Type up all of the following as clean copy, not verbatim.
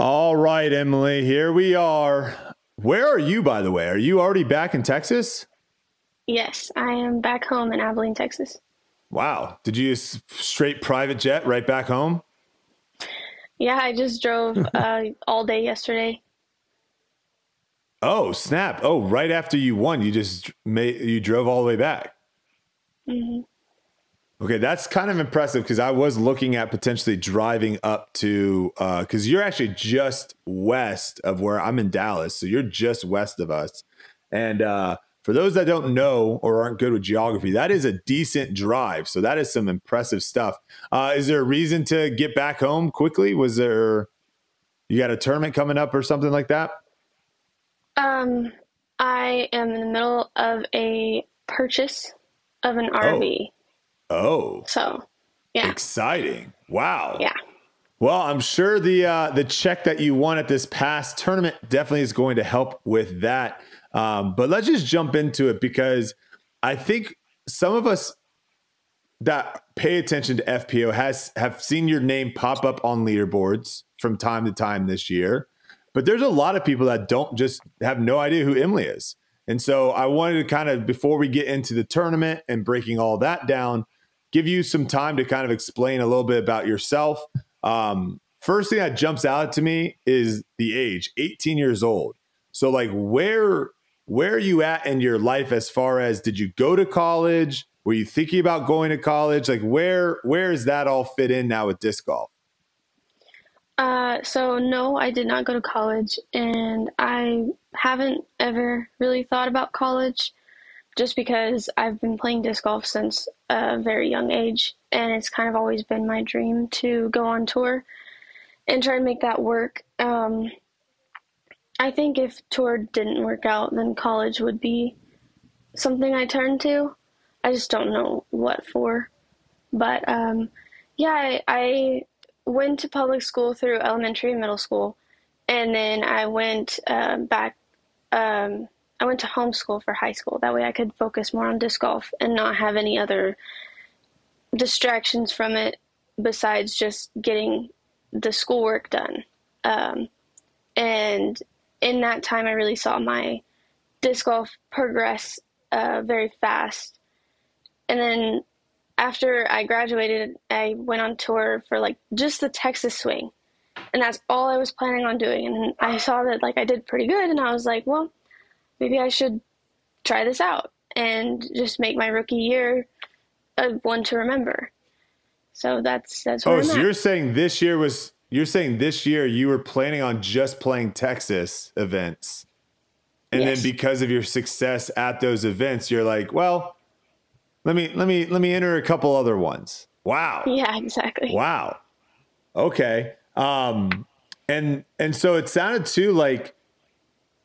All right, Emily, here we are. Where are you, by the way? Are you already back in Texas? Yes, I am back home in Abilene, Texas. Wow. Did you just straight private jet right back home? Yeah, I just drove all day yesterday. Oh, snap. Oh, right after you won, you just drove all the way back. Mm-hmm. Okay, that's kind of impressive because I was looking at potentially driving up to because you're actually just west of where I'm in Dallas. So you're just west of us. And for those that don't know or aren't good with geography, that is a decent drive. So that is some impressive stuff. Is there a reason to get back home quickly? Was there you got a tournament coming up or something like that? I am in the middle of a purchase of an RV. Oh, so yeah, exciting. Wow. Yeah. Well, I'm sure the check that you won at this past tournament definitely is going to help with that. But let's just jump into it because I think some of us that pay attention to FPO have seen your name pop up on leaderboards from time to time this year, but there's a lot of people that don't just have no idea who Emily is. And so I wanted to kind of, before we get into the tournament and breaking all that down, give you some time to kind of explain a little bit about yourself. First thing that jumps out to me is the age, 18 years old. So like where are you at in your life as far as did you go to college? Were you thinking about going to college? Like where is that all fit in now with disc golf? So no, I did not go to college and I haven't ever really thought about college just because I've been playing disc golf since a very young age and it's kind of always been my dream to go on tour and try and make that work. I think if tour didn't work out, then college would be something I turn to. I just don't know what for, but, yeah, I went to public school through elementary and middle school. And then I went I went to homeschool for high school. That way I could focus more on disc golf and not have any other distractions from it besides just getting the schoolwork done. And in that time, I really saw my disc golf progress very fast. And then after I graduated, I went on tour for like just the Texas swing. And that's all I was planning on doing. And I saw that like I did pretty good. And I was like, well, maybe I should try this out and just make my rookie year one to remember. So that's where I'm at. You're saying this year you were planning on just playing Texas events. And yes. Then because of your success at those events, you're like, well, let me enter a couple other ones. Wow. Yeah, exactly. Wow. Okay. And so it sounded too like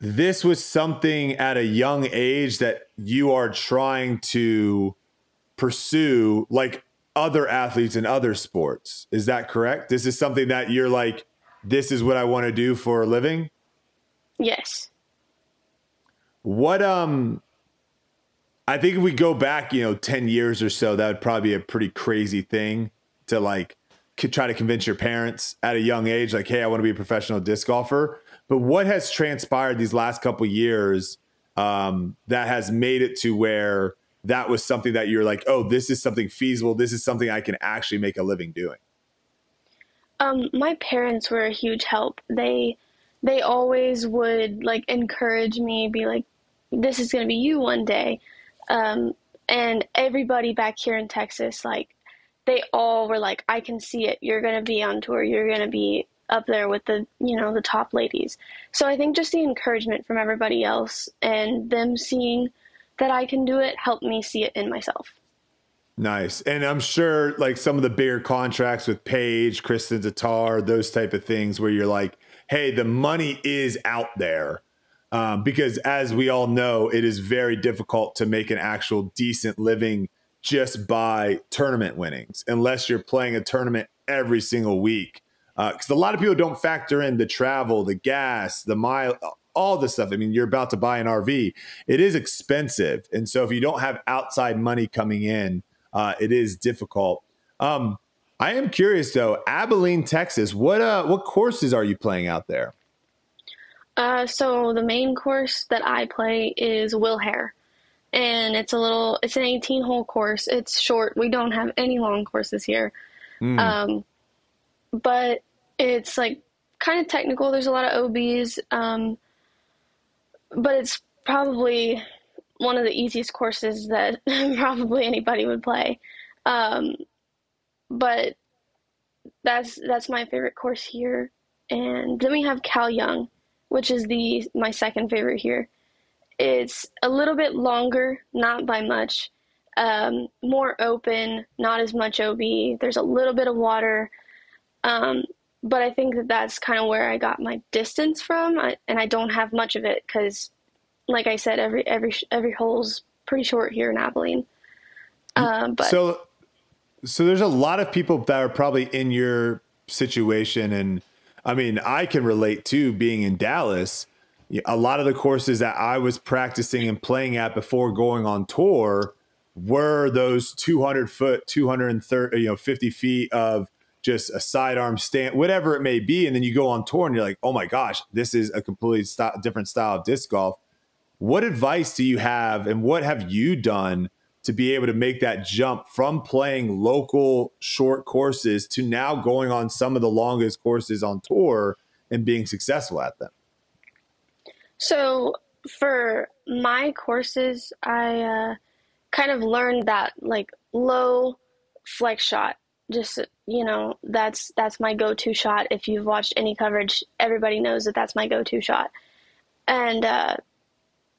this was something at a young age that you are trying to pursue like other athletes in other sports. Is that correct? This is something that you're like, this is what I want to do for a living? Yes. What, I think if we go back, 10 years or so, that would probably be a pretty crazy thing to like try to convince your parents at a young age, like, hey, I want to be a professional disc golfer. But what has transpired these last couple of years that has made it to where that was something that you're like, oh, this is something feasible. This is something I can actually make a living doing. My parents were a huge help. They always would like encourage me, be like, this is going to be you one day. And everybody back here in Texas, like they all were like, I can see it. You're going to be on tour. You're going to be up there with the, the top ladies. So I think just the encouragement from everybody else and them seeing that I can do it helped me see it in myself. Nice. And I'm sure like some of the bigger contracts with Paige, Kristen Tatar, those type of things where you're like, hey, the money is out there. Because as we all know, it is very difficult to make an actual decent living just by tournament winnings, unless you're playing a tournament every single week. Because a lot of people don't factor in the travel, the gas, the mile, all the stuff. I mean, you're about to buy an RV. It is expensive. And so if you don't have outside money coming in, it is difficult. I am curious though, Abilene, Texas, what courses are you playing out there? So the main course that I play is Will Hair, and it's an 18-hole course. It's short. We don't have any long courses here. Mm. But it's like kind of technical. There's a lot of OBs, but it's probably one of the easiest courses that probably anybody would play. But that's my favorite course here. And then we have Cal Young, which is my second favorite here. It's a little bit longer, not by much, more open, not as much OB. There's a little bit of water. But I think that's kind of where I got my distance from, and I don't have much of it because, like I said, every hole's pretty short here in Abilene. So there's a lot of people that are probably in your situation, and I mean, I can relate to being in Dallas. A lot of the courses that I was practicing and playing at before going on tour were those 200-foot, 230, 50 feet of just a sidearm stand, whatever it may be. And then you go on tour and you're like, oh my gosh, this is a completely different style of disc golf. What advice do you have, and what have you done to be able to make that jump from playing local short courses to now going on some of the longest courses on tour and being successful at them? So for my courses, I kind of learned that like low flex shot, just, that's my go-to shot. If you've watched any coverage, everybody knows that that's my go-to shot. And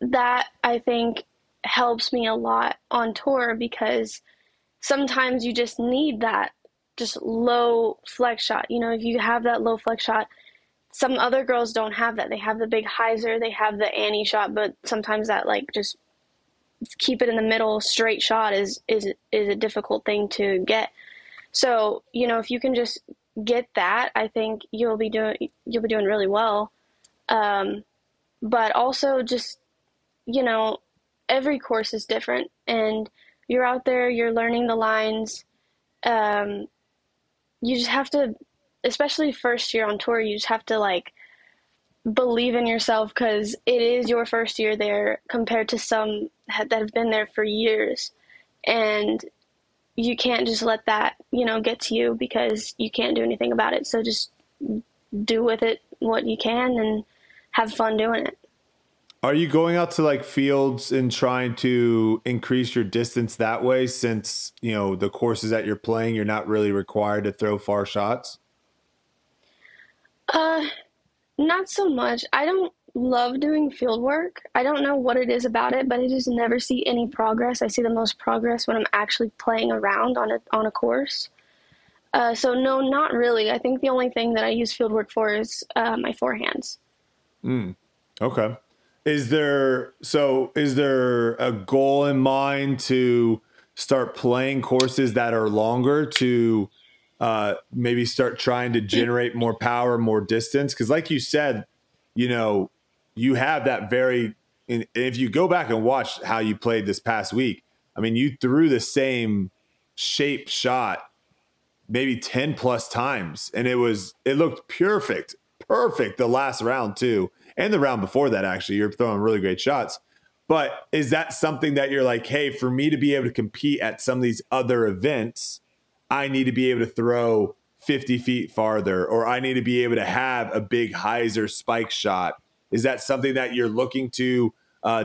that, I think, helps me a lot on tour, because sometimes you just need that just low flex shot. If you have that low flex shot, some other girls don't have that. They have the big hyzer, they have the Annie shot, but sometimes that like just keep it in the middle straight shot is a difficult thing to get. So, if you can just get that, I think you'll be doing really well. But also just, every course is different, and you're out there, you're learning the lines. You just have to, especially first year on tour, you just have to like believe in yourself, because it is your first year there compared to some that have been there for years. And you can't just let that, get to you, because you can't do anything about it. So just do with it what you can and have fun doing it. Are you going out to like fields and trying to increase your distance that way, since, the courses that you're playing, you're not really required to throw far shots? Not so much. I don't love doing field work. I don't know what it is about it, but I just never see any progress. I see the most progress when I'm actually playing around on a course. So no, not really. I think the only thing that I use field work for is my forehands. Mm. Okay. Is there a goal in mind to start playing courses that are longer, to maybe start trying to generate more power, more distance? Because like you said, you have that very, and if you go back and watch how you played this past week, I mean, you threw the same shape shot maybe 10 plus times, and it looked perfect the last round too. And the round before that, actually, you're throwing really great shots. But is that something that you're like, hey, for me to be able to compete at some of these other events, I need to be able to throw 50 feet farther, or I need to be able to have a big hyzer spike shot? Is that something that you're looking to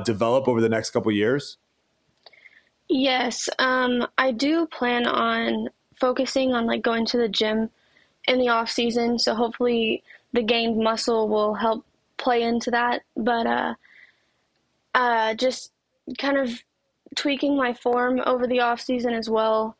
develop over the next couple of years? Yes, I do plan on focusing on like going to the gym in the off season. So hopefully the gained muscle will help play into that, but just kind of tweaking my form over the off season as well,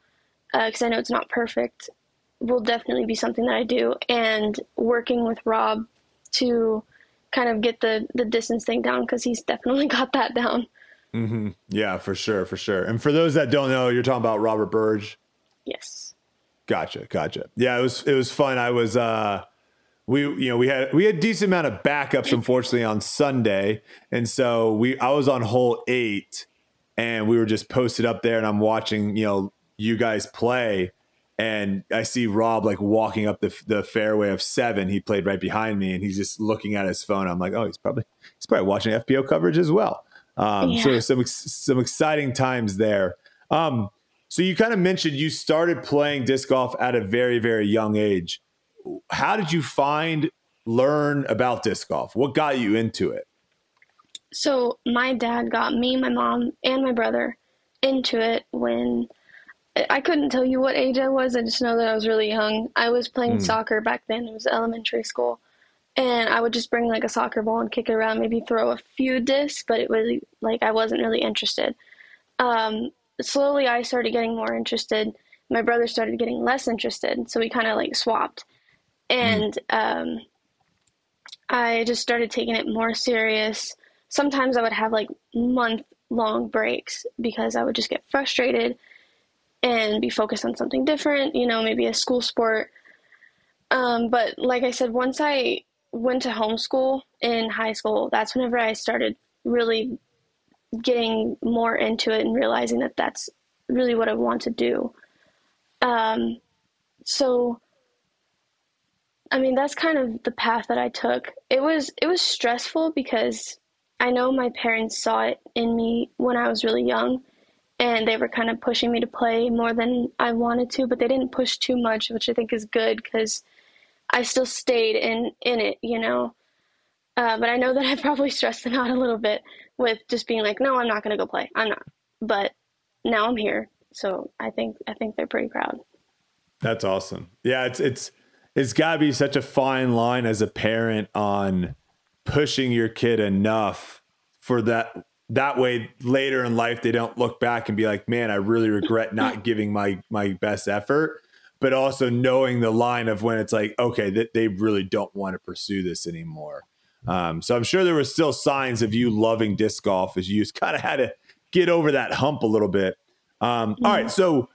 because I know it's not perfect, will definitely be something that I do, and working with Rob to kind of get the distance thing down, because he's definitely got that down. Mm-hmm. Yeah, for sure. And for those that don't know, you're talking about Robert Burge? Yes. Gotcha. Yeah, it was fun. I was we had a decent amount of backups, unfortunately, on Sunday. And so I was on hole 8, and we were just posted up there, and I'm watching, you guys play. And I see Rob like walking up the fairway of 7. He played right behind me, and he's just looking at his phone. I'm like, oh, he's probably watching FPO coverage as well. Yeah. So some exciting times there. So you kind of mentioned you started playing disc golf at a very, very young age. How did you learn about disc golf? What got you into it? So my dad got me, my mom, and my brother into it when I couldn't tell you what age I was. I just know that I was really young. I was playing soccer back then. It was elementary school. And I would just bring like a soccer ball and kick it around, maybe throw a few discs, but it was like I wasn't really interested. Slowly I started getting more interested. My brother started getting less interested. So we kind of like swapped. And I just started taking it more serious. Sometimes I would have like month-long breaks because I would just get frustrated and be focused on something different, you know, maybe a school sport. But like I said, once I went to homeschool in high school, that's whenever I started really getting more into it and realizing that that's really what I want to do. So, I mean, that's kind of the path that I took. It was stressful because I know my parents saw it in me when I was really young, and they were kind of pushing me to play more than I wanted to, but they didn't push too much, which I think is good because I still stayed in it, you know. But I know that I probably stressed them out a little bit with just being like, no, I'm not going to go play. I'm not. But now I'm here. So I think they're pretty proud. That's awesome. Yeah, it's got to be such a fine line as a parent on pushing your kid enough for that way later in life they don't look back and be like, man, I really regret not giving my best effort, but also knowing the line of when it's like, okay, they really don't want to pursue this anymore. So I'm sure there were still signs of you loving disc golf as you just kind of had to get over that hump a little bit. All right, so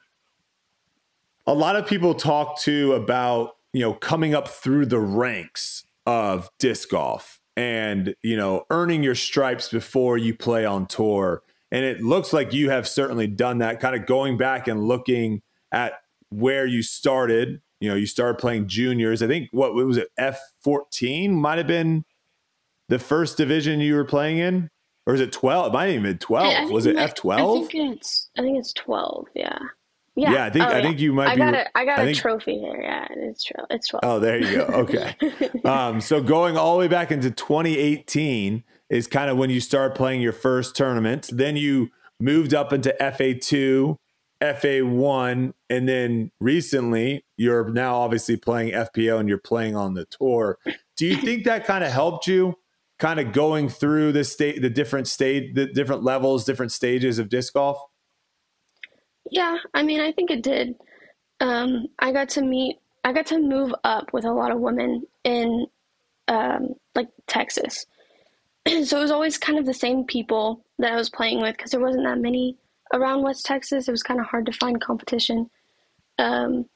a lot of people talk to about, you know, coming up through the ranks of disc golf and, you know, earning your stripes before you play on tour. And it looks like you have certainly done that, kind of going back and looking at where you started. You know, you started playing juniors. I think, what was it, F14 might have been the first division you were playing in? Or is it 12? It might have even been 12. Was it F12? I think it's 12, yeah. Yeah, I think you might be. I got a trophy here. Yeah, it's 12. Oh, there you go. Okay. So going all the way back into 2018 is kind of when you start playing your first tournaments. Then you moved up into FA2, FA1, and then recently you're now obviously playing FPO and you're playing on the tour. Do you think that kind of helped you kind of going through the different levels, different stages of disc golf? Yeah, I mean, I think it did. I got to move up with a lot of women in, like, Texas. So it was always kind of the same people that I was playing with because there wasn't that many around West Texas. It was kind of hard to find competition. But,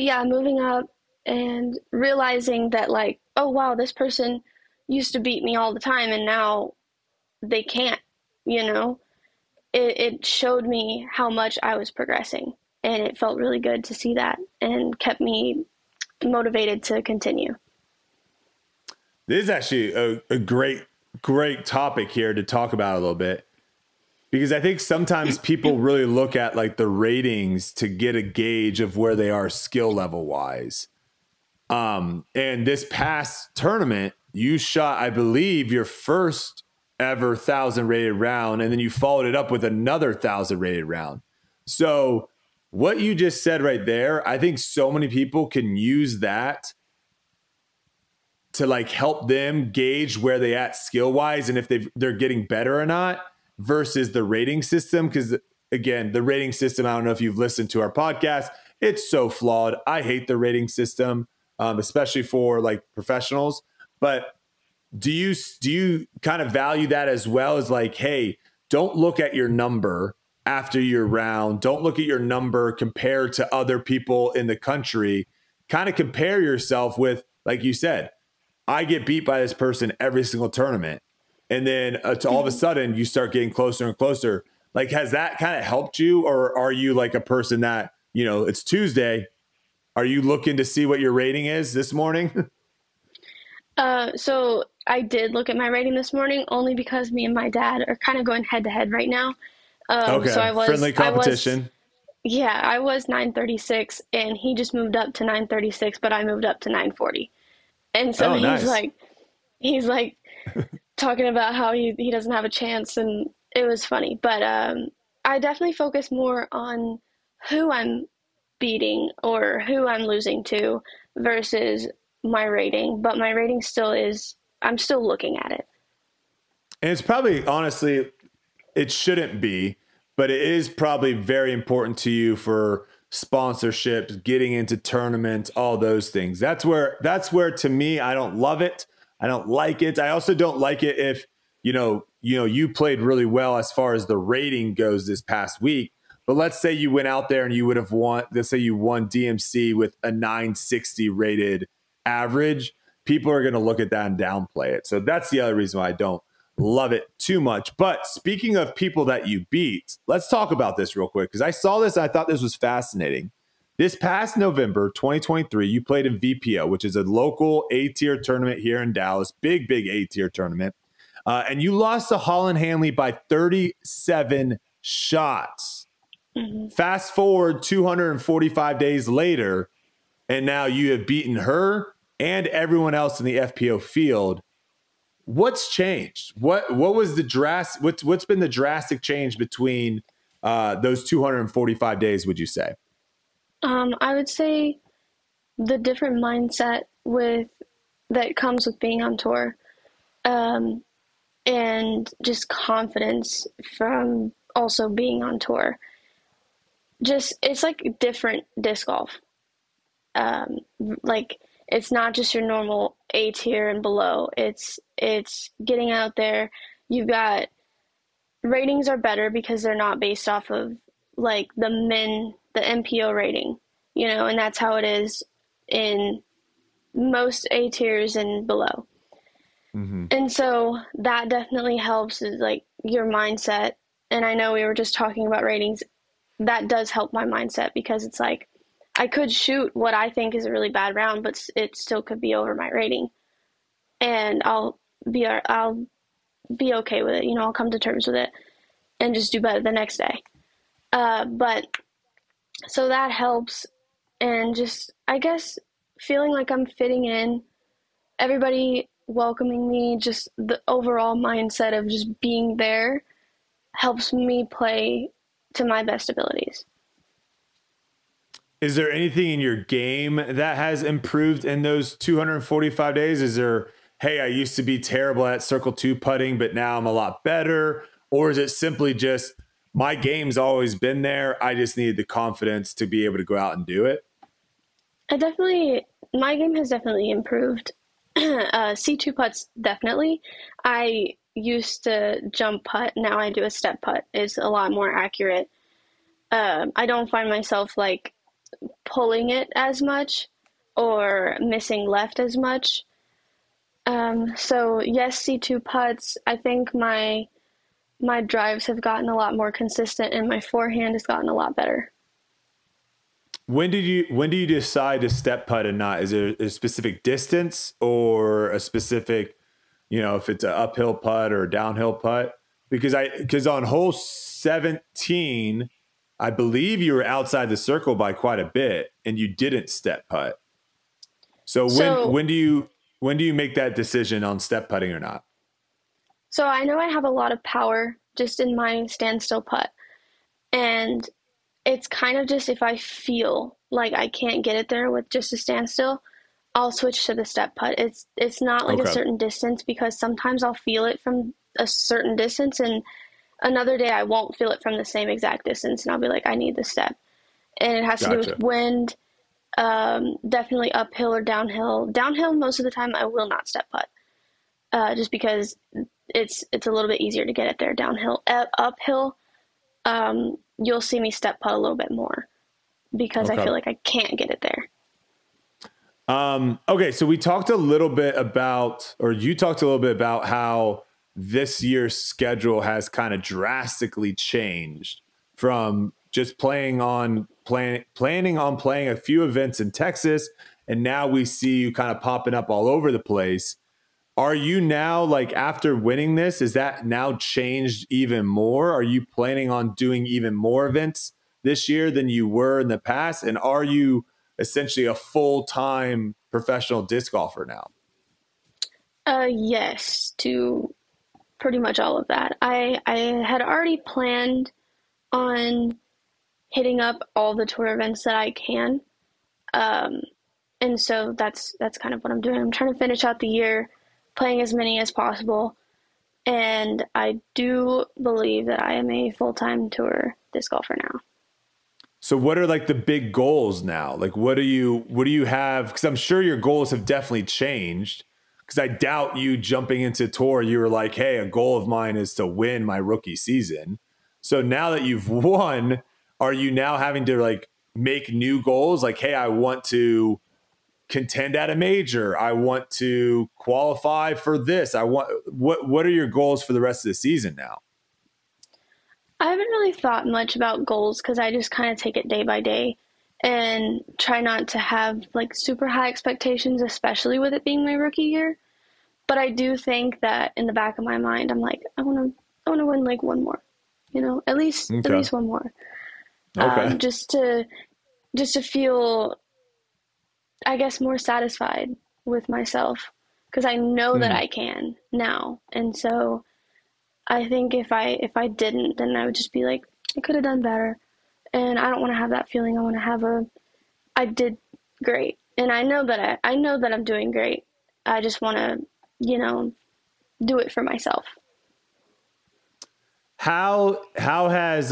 yeah, moving up and realizing that, like, oh, wow, this person used to beat me all the time, and now they can't, you know? It showed me how much I was progressing, and it felt really good to see that and kept me motivated to continue. This is actually a great, great topic here to talk about a little bit, because I think sometimes people really look at like the ratings to get a gauge of where they are skill level wise. And this past tournament, you shot, I believe, your first ever 1,000 rated round, and then you followed it up with another 1,000 rated round. So what you just said right there, I think so many people can use that to like help them gauge where they at skill wise and if they're getting better or not versus the rating system. Because again, the rating system, I don't know if you've listened to our podcast, it's so flawed. I hate the rating system, especially for like professionals. But do you kind of value that as well as like, hey, don't look at your number after your round. Don't look at your number compared to other people in the country. Kind of compare yourself with, like you said, I get beat by this person every single tournament. And then to all of a sudden you start getting closer and closer. Like, has that kind of helped you, or are you like a person that you know, it's Tuesday. Are you looking to see what your rating is this morning? So I did look at my rating this morning only because me and my dad are kind of going head to head right now. Okay. So I was friendly competition. I was 936 and he just moved up to 936, but I moved up to 940. And so he's like talking about how he doesn't have a chance. And it was funny, but, I definitely focus more on who I'm beating or who I'm losing to versus my rating, but my rating still is, I'm still looking at it. And it's probably, honestly, it shouldn't be, but it is probably very important to you for sponsorships, getting into tournaments, all those things. That's where to me, I don't love it. I don't like it. I also don't like it if, you know, you played really well as far as the rating goes this past week, but let's say you went out there and you would have won, let's say you won DMC with a 960 rated average. People are going to look at that and downplay it. So that's the other reason why I don't love it too much. But speaking of people that you beat, let's talk about this real quick, because I saw this and I thought this was fascinating. This past November 2023, you played in VPO, which is a local A-tier tournament here in Dallas, big A-tier tournament. And you lost to Holland Hanley by 37 shots. Mm-hmm. Fast forward 245 days later, and now you have beaten her and everyone else in the FPO field. What's changed? What was the drastic? What's been the drastic change between those 245 days? Would you say? I would say the different mindset that comes with being on tour. And just confidence from also being on tour. Just, it's like different disc golf. Like it's not just your normal A tier and below. It's getting out there. You've got ratings are better because they're not based off of like the MPO rating, you know, and that's how it is in most A tiers and below. Mm-hmm. And so that definitely helps, is like your mindset. And I know we were just talking about ratings. That does help my mindset, because it's like, I could shoot what I think is a really bad round, but it still could be over my rating, and I'll be okay with it. You know, I'll come to terms with it and just do better the next day. But so that helps. And just, I guess, feeling like I'm fitting in, everybody welcoming me, just the overall mindset of just being there helps me play to my best abilities. Is there anything in your game that has improved in those 245 days? Is there, hey, I used to be terrible at circle two putting, but now I'm a lot better? Or is it simply just my game's always been there, I just needed the confidence to be able to go out and do it? My game has definitely improved. C2 putts, definitely. I used to jump putt. Now I do a step putt. It's a lot more accurate. I don't find myself like pulling it as much or missing left as much. So yes, C2 putts. I think my drives have gotten a lot more consistent, and my forehand has gotten a lot better. When do you decide to step putt and not? Is there a specific distance or a specific, you know, if it's an uphill putt or a downhill putt? Because on hole 17, I believe you were outside the circle by quite a bit and you didn't step putt. So when do you make that decision on step putting or not? So I know I have a lot of power just in my standstill putt, and it's kind of just, if I feel like I can't get it there with just a standstill, I'll switch to the step putt. It's not like a certain distance, because sometimes I'll feel it from a certain distance and another day I won't feel it from the same exact distance, and I'll be like, I need the step. And it has to do with wind, definitely uphill or downhill. Downhill, most of the time I will not step putt, just because it's a little bit easier to get it there downhill. Uphill, you'll see me step putt a little bit more because I feel like I can't get it there. Okay. So we talked a little bit about, or you talked a little bit about how this year's schedule has kind of drastically changed from just playing on planning on playing a few events in Texas, and now we see you kind of popping up all over the place. Are you now, like, after winning this, is that now changed even more? Are you planning on doing even more events this year than you were in the past? And are you essentially a full-time professional disc golfer now? Yes, to pretty much all of that. I had already planned on hitting up all the tour events that I can. And so that's kind of what I'm doing. I'm trying to finish out the year playing as many as possible. And I do believe that I am a full-time tour disc golfer now. So what are, like, the big goals now? Like, what do you have? Because I'm sure your goals have definitely changed, because I doubt you jumping into tour, you were like, hey, a goal of mine is to win my rookie season. So now that you've won, are you now having to, like, make new goals? Like, hey, I want to contend at a major. I want to qualify for this. What are your goals for the rest of the season now? I haven't really thought much about goals, because I just kind of take it day by day and try not to have, like, super high expectations, especially with it being my rookie year. But I do think that in the back of my mind, I'm like, I want to win, like, one more, you know, at least one more. Okay. Just to feel, I guess, more satisfied with myself, because I know that I can now. And so I think if I didn't, then I would just be like, I could have done better. And I don't want to have that feeling. I want to have I did great. And I know that I'm doing great. I just want to, you know, do it for myself. How has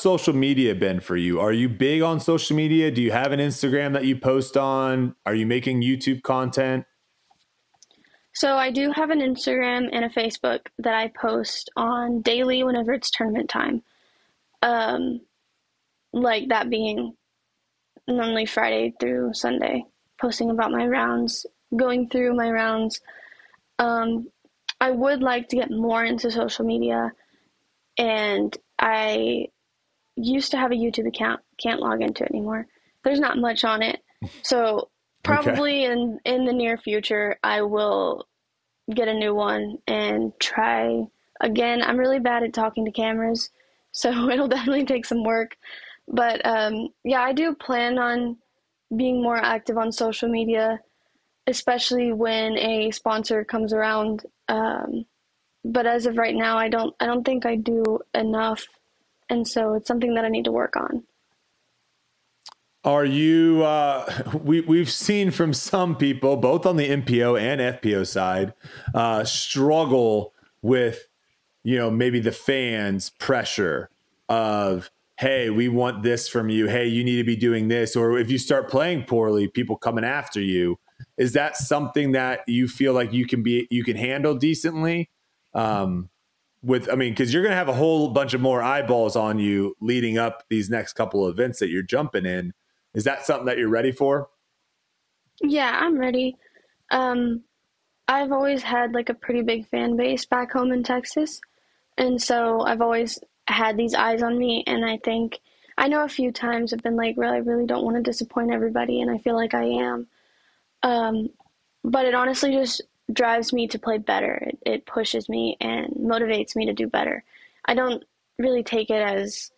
social media been for you? Are you big on social media? Do you have an Instagram that you post on? Are you making YouTube content? So I do have an Instagram and a Facebook that I post on daily whenever it's tournament time. Like, that being normally Friday through Sunday, posting about my rounds, going through my rounds. I would like to get more into social media, and I used to have a YouTube account, can't log into it anymore. There's not much on it. So probably in the near future, I will get a new one and try again. I'm really bad at talking to cameras, so it'll definitely take some work. But yeah, I do plan on being more active on social media, especially when a sponsor comes around. But as of right now, I don't think I do enough. And so it's something that I need to work on. Are you, we've seen from some people, both on the MPO and FPO side, struggle with, you know, maybe the fans' pressure of, hey, we want this from you. Hey, you need to be doing this. Or if you start playing poorly, people coming after you. Is that something that you feel like you can handle decently? I mean, because you're going to have a whole bunch of more eyeballs on you leading up these next couple of events that you're jumping in. Is that something that you're ready for? Yeah, I'm ready. I've always had, like, a pretty big fan base back home in Texas. And so I've always had these eyes on me. And I think, I know a few times I've been like, well, I really don't want to disappoint everybody. And I feel like I am. But it honestly just drives me to play better. It pushes me and motivates me to do better. I don't really take it as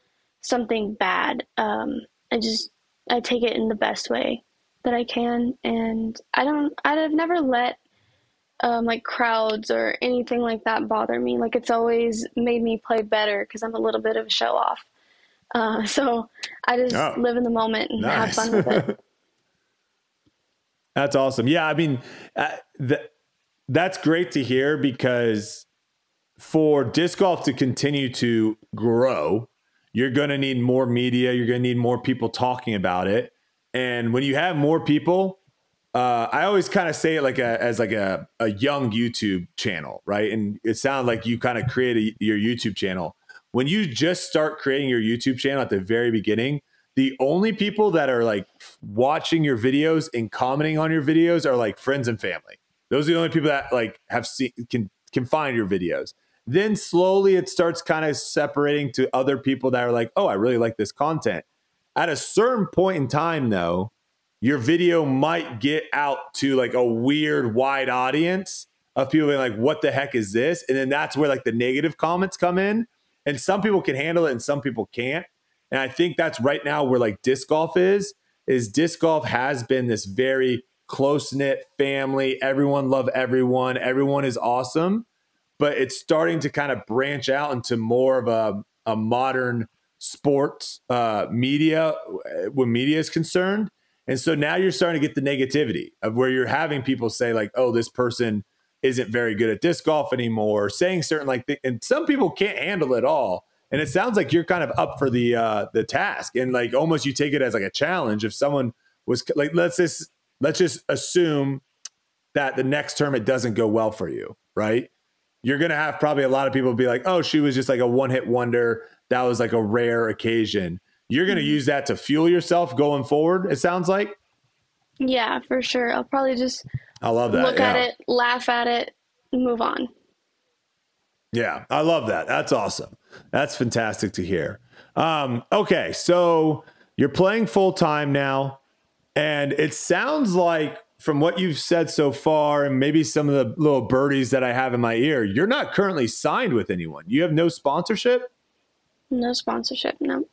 something bad. I take it in the best way that I can. And I've never let, like, crowds or anything like that bother me. Like, it's always made me play better, 'cause I'm a little bit of a show off. So I just live in the moment and have fun with it. That's awesome. Yeah. I mean, that's great to hear, because for disc golf to continue to grow, you're going to need more media. You're going to need more people talking about it. And when you have more people, I always kind of say it like as a young YouTube channel, right? And it sounds like you kind of create your YouTube channel. When you just start creating your YouTube channel at the very beginning, the only people that are, like, watching your videos and commenting on your videos are, like, friends and family. Those are the only people that, like, can find your videos. Then slowly it starts kind of separating to other people that are like, oh, I really like this content. At a certain point in time, though, your video might get out to like a weird wide audience of people being like, what the heck is this? And then that's where like the negative comments come in. And some people can handle it and some people can't. And I think that's right now where like disc golf is disc golf has been this very close-knit family. Everyone love everyone. Everyone is awesome. But it's starting to kind of branch out into more of a modern sports media when media is concerned. And so now you're starting to get the negativity of where you're having people say like, oh, this person isn't very good at disc golf anymore, or saying certain like things. And some people can't handle it all. And it sounds like you're kind of up for the task, and like almost you take it as like a challenge. If someone was like, let's just assume that the next term it doesn't go well for you, right? You're gonna have probably a lot of people be like, oh, she was just like a one-hit wonder. That was like a rare occasion. You're gonna use that to fuel yourself going forward, it sounds like. Yeah, for sure. I'll probably just look at it, laugh at it, and move on. Yeah, I love that. That's awesome. That's fantastic to hear. Okay, so you're playing full-time now, and it sounds like from what you've said so far and maybe some of the little birdies that I have in my ear, you're not currently signed with anyone. You have no sponsorship? No sponsorship, no.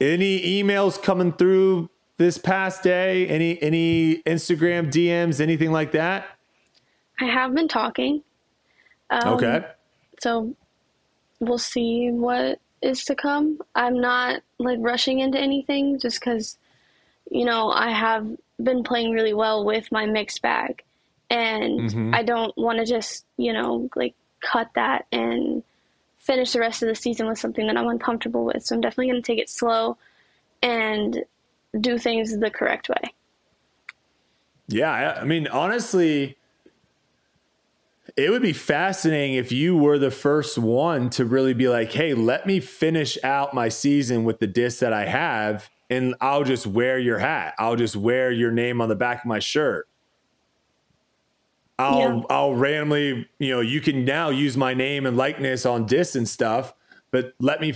Any emails coming through this past day? Any Instagram DMs, anything like that? I have been talking. Okay. So we'll see what is to come. I'm not like rushing into anything just because, you know, I have been playing really well with my mixed bag, and I don't want to just, you know, like cut that and finish the rest of the season with something that I'm uncomfortable with. So I'm definitely going to take it slow and do things the correct way. Yeah. I mean, honestly, it would be fascinating if you were the first one to really be like, hey, let me finish out my season with the disc that I have, and I'll just wear your hat. I'll just wear your name on the back of my shirt. I'll randomly, you know, you can now use my name and likeness on discs and stuff, but let me,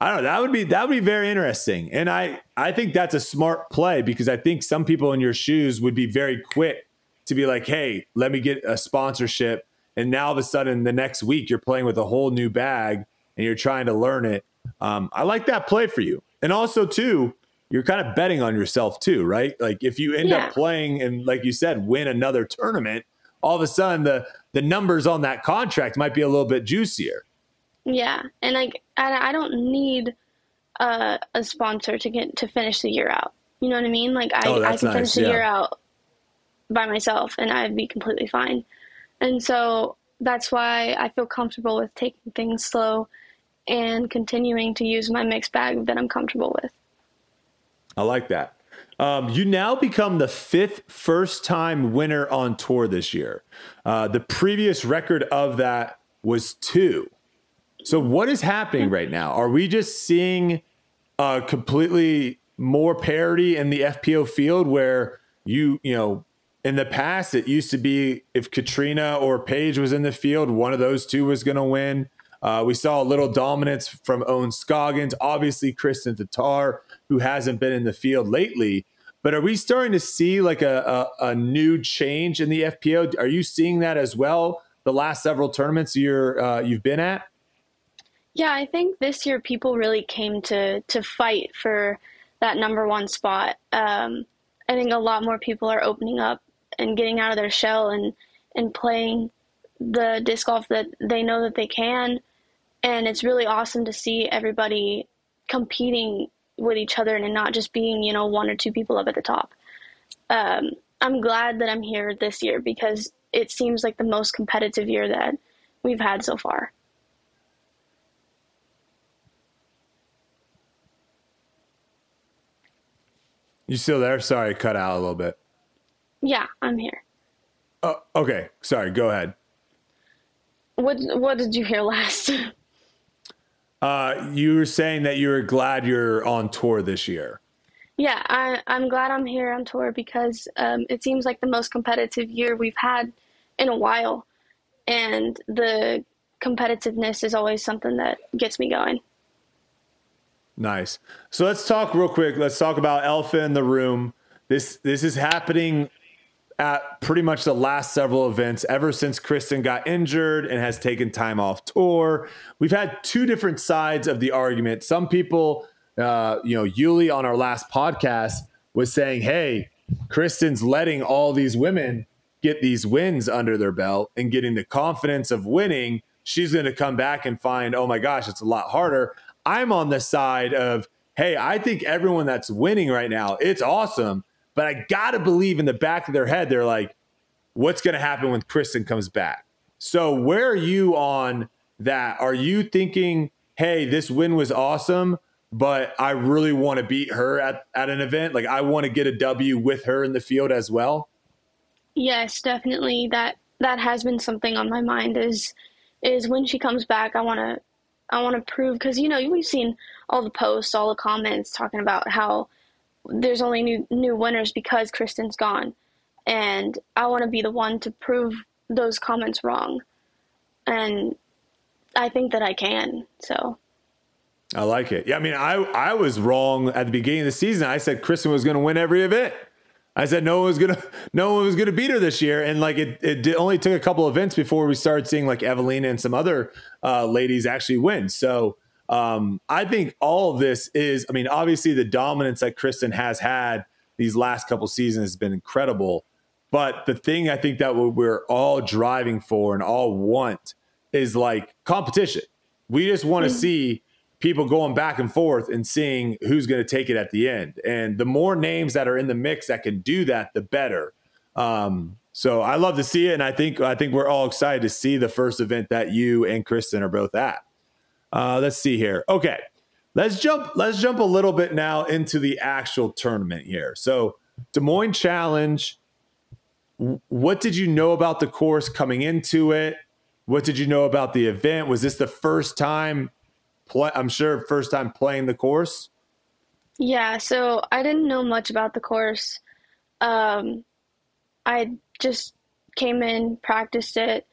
I don't know. That would be very interesting. And I think that's a smart play, because I think some people in your shoes would be very quick to be like, hey, let me get a sponsorship. And now all of a sudden the next week you're playing with a whole new bag and you're trying to learn it. I like that play for you. And also too, you're kind of betting on yourself too, right? Like if you end up playing and, like you said, win another tournament, all of a sudden the numbers on that contract might be a little bit juicier. Yeah. And like, I don't need a sponsor to finish the year out. You know what I mean? Like I can finish the year out by myself and I'd be completely fine. And so that's why I feel comfortable with taking things slow and continuing to use my mixed bag that I'm comfortable with. I like that. You now become the fifth first-time winner on tour this year. The previous record of that was 2. So what is happening right now? Are we just seeing completely more parity in the FPO field where you know, in the past, it used to be if Katrina or Paige was in the field, one of those two was going to win. We saw a little dominance from Owen Scoggins, obviously Kristen Tatar, who hasn't been in the field lately. But are we starting to see like a new change in the FPO? Are you seeing that as well the last several tournaments you've been at? Yeah, I think this year people really came to fight for that number one spot. I think a lot more people are opening up and getting out of their shell and playing the disc golf that they know that they can. And it's really awesome to see everybody competing with each other and not just being, you know, one or two people up at the top. I'm glad that I'm here this year because it seems like the most competitive year that we've had so far. You still there? Sorry, cut out a little bit. Yeah, I'm here. Oh, okay. Sorry, go ahead. What did you hear last? You were saying that you were glad you're on tour this year. Yeah, I'm glad I'm here on tour because it seems like the most competitive year we've had in a while. And the competitiveness is always something that gets me going. Nice. So let's talk real quick. Let's talk about Alpha in the Room. This is happening at pretty much the last several events ever since Kristen got injured and has taken time off tour. We've had two different sides of the argument. Some people, Yuli on our last podcast was saying, hey, Kristen's letting all these women get these wins under their belt and getting the confidence of winning. She's going to come back and find, oh my gosh, it's a lot harder. I'm on the side of, hey, I think everyone that's winning right now, it's awesome. But I got to believe in the back of their head, they're like, what's going to happen when Kristen comes back? So where are you on that? Are you thinking, hey, this win was awesome, but I really want to beat her at an event? Like, I want to get a W with her in the field as well? Yes, definitely. That has been something on my mind is when she comes back, I want to prove, because, we've seen all the posts, all the comments talking about how there's only new winners because Kristen's gone, and I want to be the one to prove those comments wrong, and I think that I can. So I like it. Yeah, I mean, I was wrong at the beginning of the season. I said Kristen was going to win every event. I said no one was gonna beat her this year, and like it only took a couple events before we started seeing like Evelina and some other ladies actually win. So. I think all of this is, I mean, obviously the dominance that Kristen has had these last couple seasons has been incredible. But the thing I think that we're all driving for and all want is like competition. We just want to see people going back and forth and seeing who's going to take it at the end. And the more names that are in the mix that can do that, the better. So I love to see it. And I think we're all excited to see the first event that you and Kristen are both at. Let's see here. Okay. Let's jump a little bit now into the actual tournament here. So Des Moines Challenge, what did you know about the course coming into it? What did you know about the event? Was this the first time playing the course? Yeah. So I didn't know much about the course. I just came in, practiced it.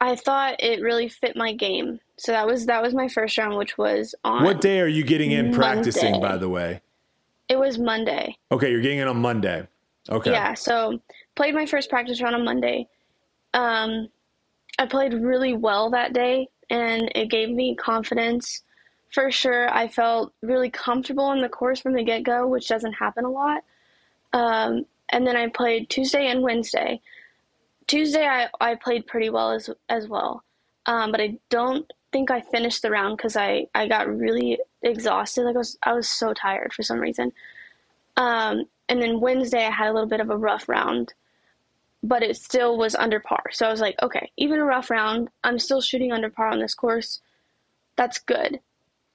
I thought it really fit my game. So that was my first round, which was on What day are you getting in Monday. Practicing, by the way? It was Monday. Okay, you're getting in on Monday. Okay. Yeah, so played my first practice round on Monday. I played really well that day, and it gave me confidence. For sure, I felt really comfortable in the course from the get-go, which doesn't happen a lot. And then I played Tuesday and Wednesday. Tuesday, I played pretty well as well, but I don't think I finished the round because I got really exhausted. Like I was so tired for some reason. And then Wednesday, I had a little bit of a rough round, but it still was under par. So I was like, okay, even a rough round, I'm still shooting under par on this course. That's good.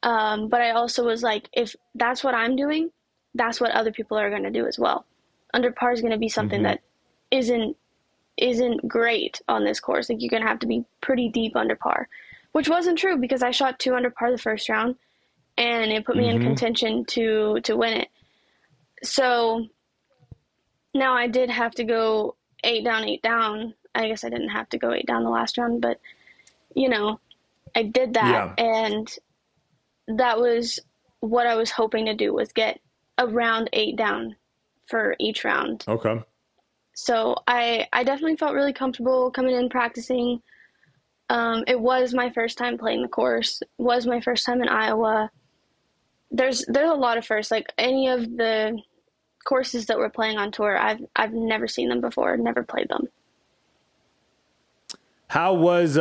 But I also was like, if that's what I'm doing, that's what other people are going to do as well. Under par is going to be something that isn't great on this course. Like, you're going to have to be pretty deep under par, which wasn't true because I shot 2 under par the first round, and it put me in contention to win it. So now I did have to go 8 down. I guess I didn't have to go 8 down the last round, but, I did that. Yeah. And that was what I was hoping to do, was get around 8 down for each round. Okay. So I definitely felt really comfortable coming in practicing. It was my first time playing the course. It was my first time in Iowa. There's a lot of firsts. Like, any of the courses that we're playing on tour, I've never seen them before, never played them. How was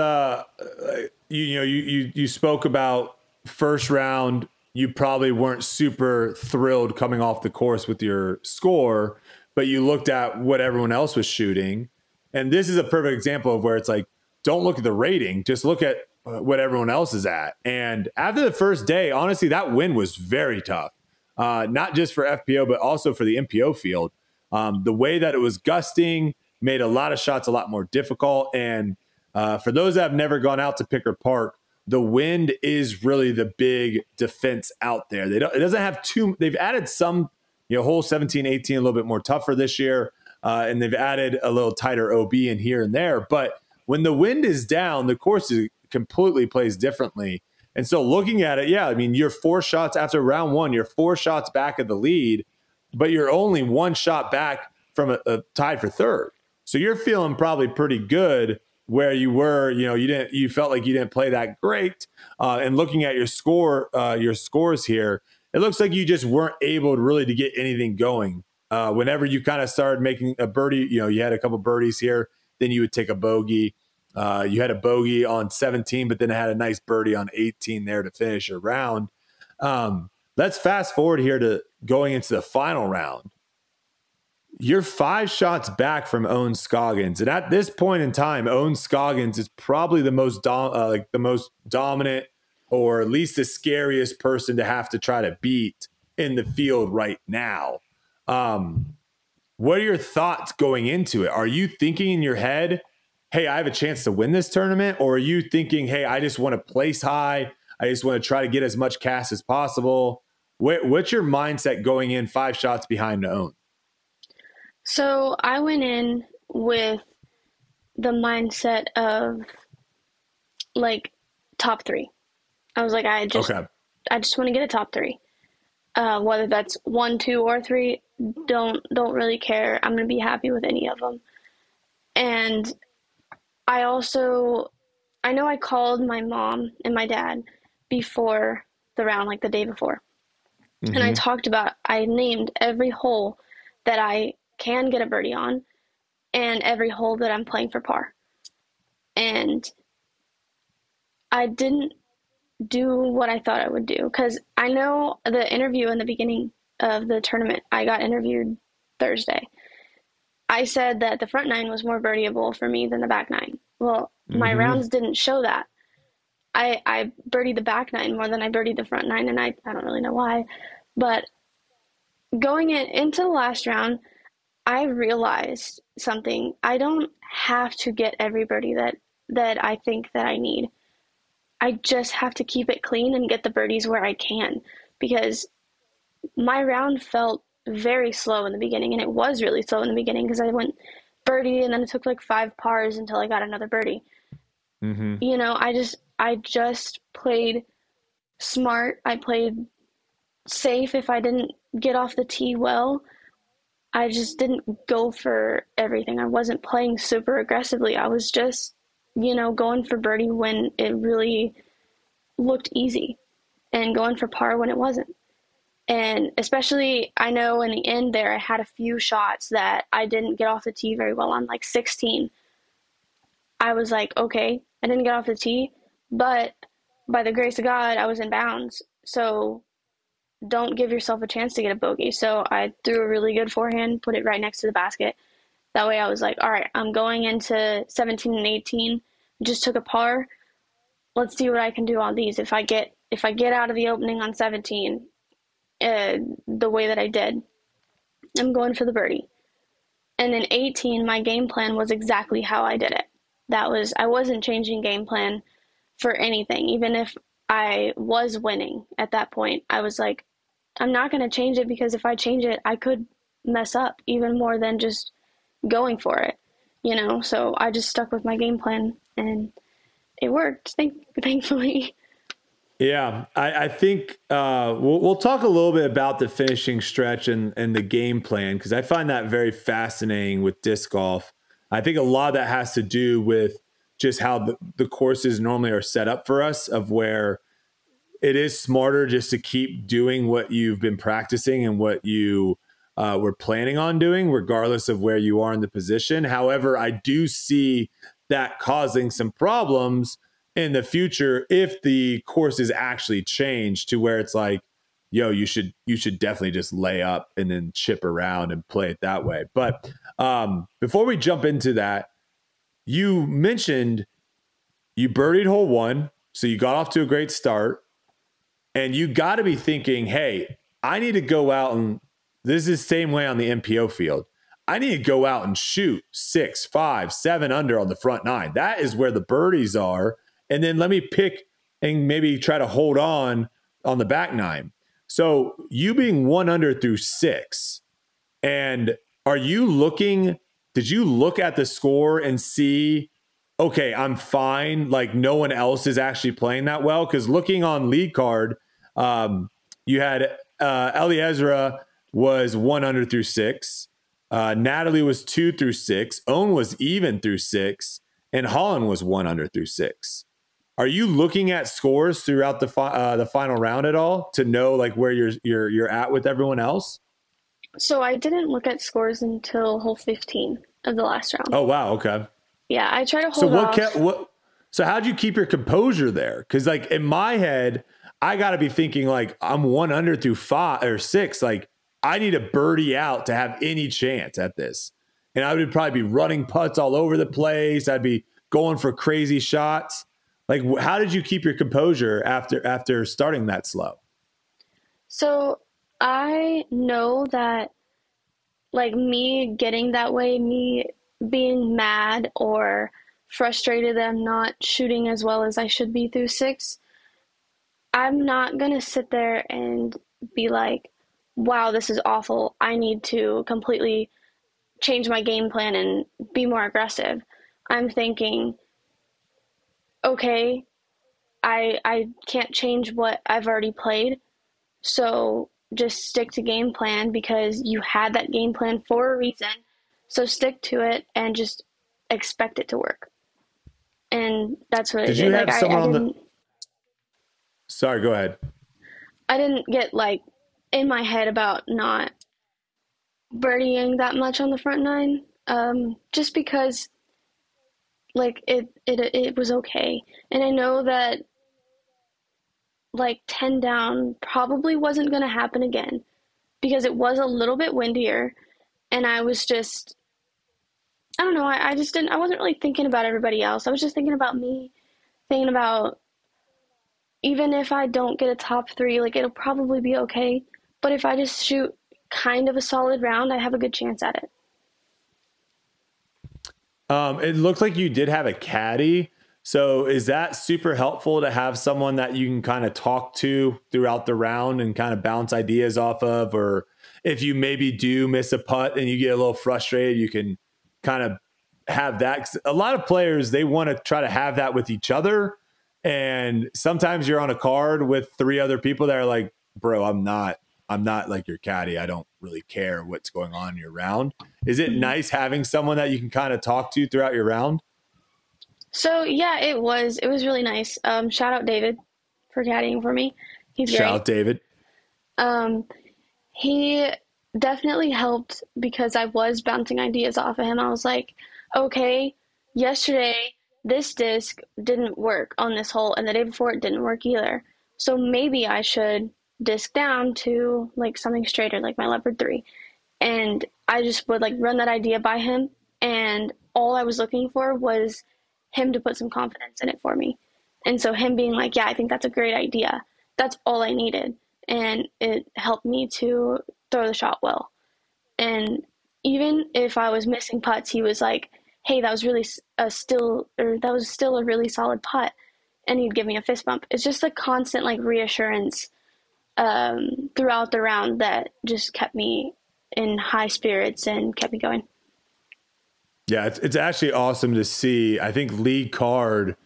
you spoke about first round? You probably weren't super thrilled coming off the course with your score, but you looked at what everyone else was shooting. And this is a perfect example of where it's like, don't look at the rating, just look at what everyone else is at. And after the first day, honestly, that win was very tough. Not just for FPO, but also for the MPO field. The way that it was gusting made a lot of shots a lot more difficult. And for those that have never gone out to Picker Park, the wind is really the big defense out there. It doesn't have too, they've added some, hole 17, 18, a little bit more tougher this year. And they've added a little tighter OB in here and there. But when the wind is down, the course completely plays differently. And so looking at it, yeah, I mean, you're four shots after round one, you're four shots back of the lead, but you're only one shot back from a tied for third. So you're feeling probably pretty good where you were, you know, you felt like you didn't play that great. And looking at your score, your scores here, it looks like you just weren't able really to get anything going. Whenever you kind of started making a birdie, you know, you had a couple birdies here, then you would take a bogey. You had a bogey on 17, but then had a nice birdie on 18 there to finish your round. Let's fast forward here to going into the final round. You're five shots back from Owen Scoggins, and at this point in time, Owen Scoggins is probably the most dominant, or at least the scariest person to have to try to beat in the field right now. What are your thoughts going into it? Are you thinking in your head, hey, I have a chance to win this tournament? Or are you thinking, hey, I just want to place high. I just want to try to get as much cast as possible. What's your mindset going in five shots behind to Own? So I went in with the mindset of like top three. I was like, I just want to get a top three. Whether that's 1, 2, or 3, don't really care. I'm going to be happy with any of them. And I also, I know I called my mom and my dad before the round, like the day before. Mm-hmm. And I talked about, I named every hole that I can get a birdie on and every hole that I'm playing for par. And I didn't do what I thought I would do, because I know the interview in the beginning of the tournament, I got interviewed Thursday. I said that the front nine was more birdieable for me than the back nine. Well, my rounds didn't show that. I birdied the back nine more than I birdied the front nine, and I don't really know why. But going into the last round, I realized something. I don't have to get every birdie that I think that I need. I just have to keep it clean and get the birdies where I can, because my round felt very slow in the beginning, and it was really slow in the beginning because I went birdie and then it took like 5 pars until I got another birdie. Mm-hmm. You know, I just played smart. I played safe. If I didn't get off the tee well, I just didn't go for everything. I wasn't playing super aggressively. I was just, you know, going for birdie when it really looked easy and going for par when it wasn't. And especially, I know in the end there, I had a few shots that I didn't get off the tee very well on, like 16. I was like, okay, I didn't get off the tee, but by the grace of God, I was in bounds. So don't give yourself a chance to get a bogey. So I threw a really good forehand, put it right next to the basket. That way I was like, all right, I'm going into 17 and 18. Just took a par. Let's see what I can do on these. If I get out of the opening on 17, the way that I did, I'm going for the birdie. And then 18, my game plan was exactly how I did it. That was, I wasn't changing game plan for anything. Even if I was winning at that point, I was like, I'm not going to change it, because if I change it, I could mess up even more than just going for it, you know? So I just stuck with my game plan and it worked, thankfully. Yeah, I think we'll talk a little bit about the finishing stretch and the game plan, because I find that very fascinating with disc golf. I think a lot of that has to do with just how the courses normally are set up for us, of where it is smarter just to keep doing what you've been practicing and what you were planning on doing, regardless of where you are in the position. However, I do see that causing some problems in the future if the course is actually changed to where it's like, yo, you should definitely just lay up and then chip around and play it that way. But before we jump into that, you mentioned you birdied hole one, so you got off to a great start, and you got to be thinking, hey, I need to go out, and this is the same way on the MPO field, I need to go out and shoot 6, 5, 7 under on the front nine. That is where the birdies are. And then let me pick and maybe try to hold on the back nine. So you being 1 under through 6, and did you look at the score and see okay, I'm fine. Like, no one else is actually playing that well. Because looking on league card, you had Eliezer was 1 under through 6. Natalie was 2 through 6. Owen was even through 6. And Holland was 1 under through 6. Are you looking at scores throughout the final round at all to know like where you're at with everyone else? So I didn't look at scores until hole 15 of the last round. Oh wow, okay. Yeah, I try to hold. So what off. So how'd you keep your composure there? Because like in my head, I got to be thinking like I'm 1 under through 5 or 6. Like I need a birdie out to have any chance at this, and I would probably be running putts all over the place. I'd be going for crazy shots. Like, how did you keep your composure after starting that slow? So I know that like me getting that way, me being mad or frustrated that I'm not shooting as well as I should be through 6, I'm not going to sit there and be like, wow, this is awful. I need to completely change my game plan and be more aggressive. I'm thinking, okay, I can't change what I've already played, so just stick to game plan because you had that game plan for a reason, so stick to it and just expect it to work. And that's what I did. Sorry, go ahead. I didn't get like in my head about not birdieing that much on the front nine, just because like it was okay. And I know that like 10 down probably wasn't going to happen again because it was a little bit windier. And I was just, I don't know. I wasn't really thinking about everybody else. I was just thinking about me, thinking about even if I don't get a top 3, like it'll probably be okay. But if I just shoot kind of a solid round, I have a good chance at it. It looked like you did have a caddy. So is that super helpful to have someone that you can kind of talk to throughout the round and kind of bounce ideas off of? Or if you maybe do miss a putt and you get a little frustrated, you can kind of have that. A lot of players, they want to try to have that with each other. And sometimes you're on a card with 3 other people that are like, bro, I'm not like your caddy. I don't really care what's going on in your round. Is it nice having someone that you can kind of talk to throughout your round? So yeah, it was really nice. Shout out David for caddying for me. He's great. Shout out David. He definitely helped because I was bouncing ideas off of him. I was like, okay, yesterday this disc didn't work on this hole and the day before it didn't work either. So maybe I should disc down to like something straighter, like my leopard 3. And I just would like run that idea by him, and all I was looking for was him to put some confidence in it for me. And so him being like, yeah, I think that's a great idea, that's all I needed. And it helped me to throw the shot well. And even if I was missing putts, he was like, hey, that was really still a really solid putt, and he'd give me a fist bump. It's just a constant like reassurance throughout the round that just kept me in high spirits and kept me going. Yeah, it's actually awesome to see. I think league card,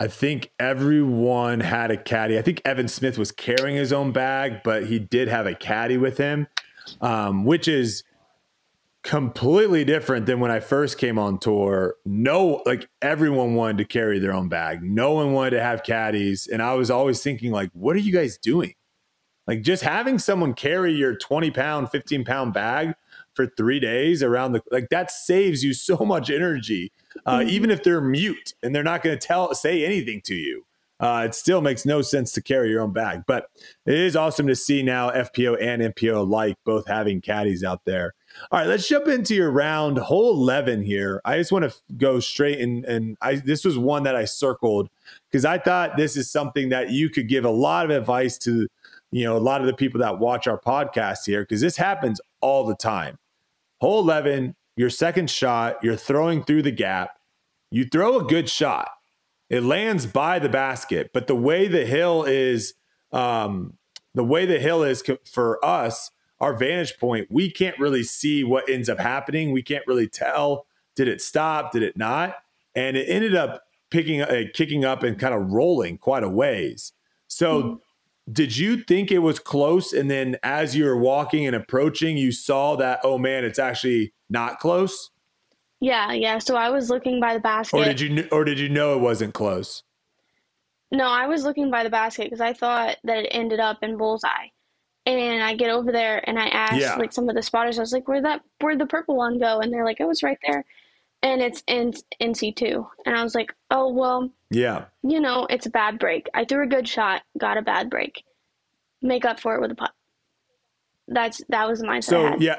I think everyone had a caddy. I think Evan Smith was carrying his own bag, but he did have a caddy with him, which is completely different than when I first came on tour. No, like everyone wanted to carry their own bag. No one wanted to have caddies. And I was always thinking like, what are you guys doing? Like just having someone carry your 20-pound, 15-pound bag for 3 days around the, like that saves you so much energy. Even if they're mute and they're not going to say anything to you, it still makes no sense to carry your own bag. But it is awesome to see now FPO and MPO alike both having caddies out there. All right, let's jump into your round, hole 11 here. I just want to go straight and this was one that I circled because I thought this is something that you could give a lot of advice to, you know, a lot of the people that watch our podcast here, because this happens all the time. Hole 11, your second shot, you're throwing through the gap. You throw a good shot. It lands by the basket, but the way the hill is, for us, our vantage point, we can't really see what ends up happening. We can't really tell. Did it stop? Did it not? and it ended up kicking up and kind of rolling quite a ways. So did you think it was close, and then as you were walking and approaching, you saw that, oh man, it's actually not close? Yeah. So I was looking by the basket. Or did you know it wasn't close? No, I was looking by the basket because I thought that it ended up in bullseye. And I get over there and I asked like some of the spotters, I was like, where'd the purple one go? And they're like, oh, it's right there. And it's in NC2. And I was like, oh, well, you know, it's a bad break. I threw a good shot, got a bad break. Make up for it with a putt. That was the mindset. So,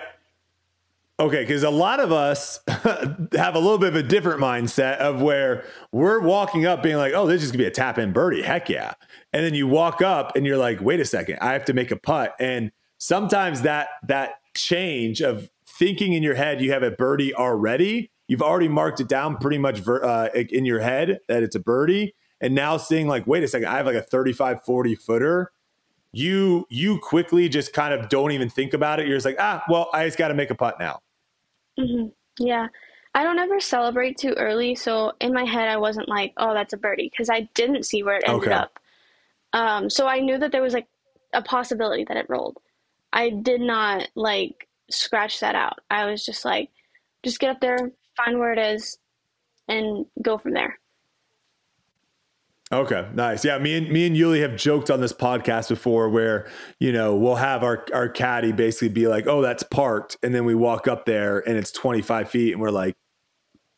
okay, because a lot of us have a little bit of a different mindset of where we're walking up being like, oh, this is going to be a tap-in birdie. Heck yeah. And then you walk up and you're like, wait a second, I have to make a putt. And sometimes that change of thinking in your head, you have a birdie already. You've already marked it down pretty much in your head that it's a birdie. And now seeing like, wait a second, I have like a 35, 40 footer. You quickly just kind of don't even think about it. You're just like, ah, well, I just got to make a putt now. Yeah. I don't ever celebrate too early. So in my head, I wasn't like, oh, that's a birdie, because I didn't see where it ended up. So I knew that there was like a possibility that it rolled. I did not like scratch that out. I was just like, just get up there, find where it is, and go from there. Okay, nice. Yeah, me and Yuli have joked on this podcast before where, you know, we'll have our caddy basically be like, oh, that's parked. And then we walk up there and it's 25 feet and we're like,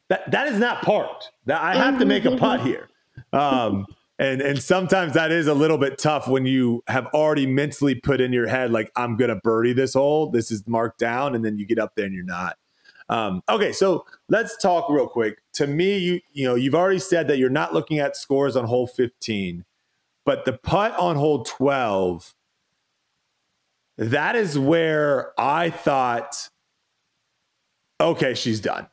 that is not parked. I have to make a putt here. And sometimes that is a little bit tough when you have already mentally put in your head, like, I'm going to birdie this hole. This is marked down. And then you get up there and you're not. Okay, so let's talk real quick. To me, you know, you've already said that you're not looking at scores on hole 15, but the putt on hole 12, that is where I thought, okay, she's done.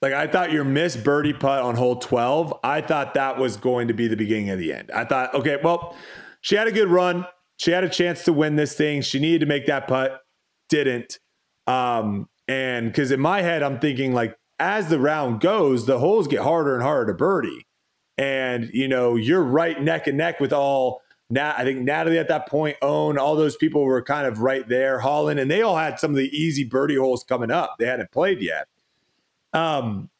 Like, I thought your missed birdie putt on hole 12, I thought that was going to be the beginning of the end. I thought, okay, well, she had a good run. She had a chance to win this thing. She needed to make that putt. Didn't. And cause in my head, I'm thinking like, as the round goes, the holes get harder and harder to birdie. And, you know, you're right neck and neck with I think Natalie at that point, Owen, all those people were kind of right there, Holland, and they all had some of the easy birdie holes coming up. They hadn't played yet. What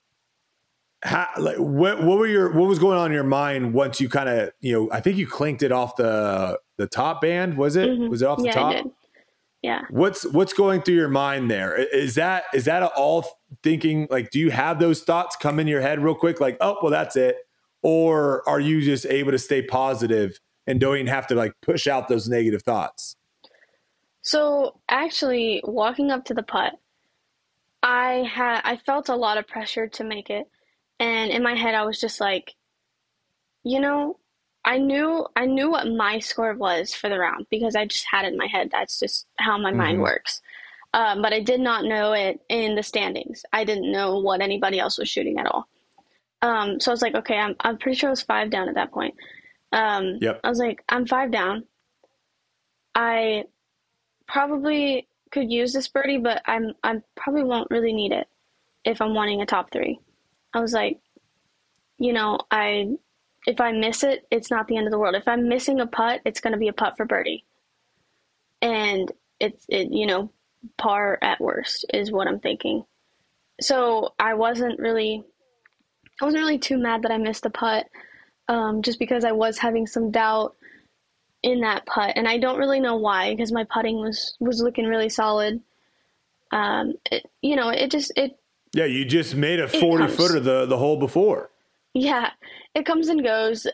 was going on in your mind once you kind of, you know, I think you clinked it off the top band. Was it, was it off the top? Yeah. What's going through your mind there? Is that all thinking, like, do you have those thoughts come in your head real quick? Like, oh, well, that's it. Or are you just able to stay positive and don't even have to like push out those negative thoughts? So actually walking up to the putt, I felt a lot of pressure to make it. And in my head, I was just like, you know, I knew what my score was for the round because I just had it in my head. That's just how my mind works. But I did not know it in the standings. I didn't know what anybody else was shooting at all. So I was like, okay, I'm pretty sure I was 5 down at that point. I was like, I'm 5 down. I probably could use this birdie, but I probably won't really need it if I'm wanting a top 3. I was like, you know, if I miss it, it's not the end of the world. If I'm missing a putt, it's going to be a putt for birdie. And you know, par at worst is what I'm thinking. So I wasn't really too mad that I missed the putt, just because I was having some doubt in that putt. And I don't really know why, because my putting was looking really solid. You just made a 40-footer the hole before. Yeah, it comes and goes.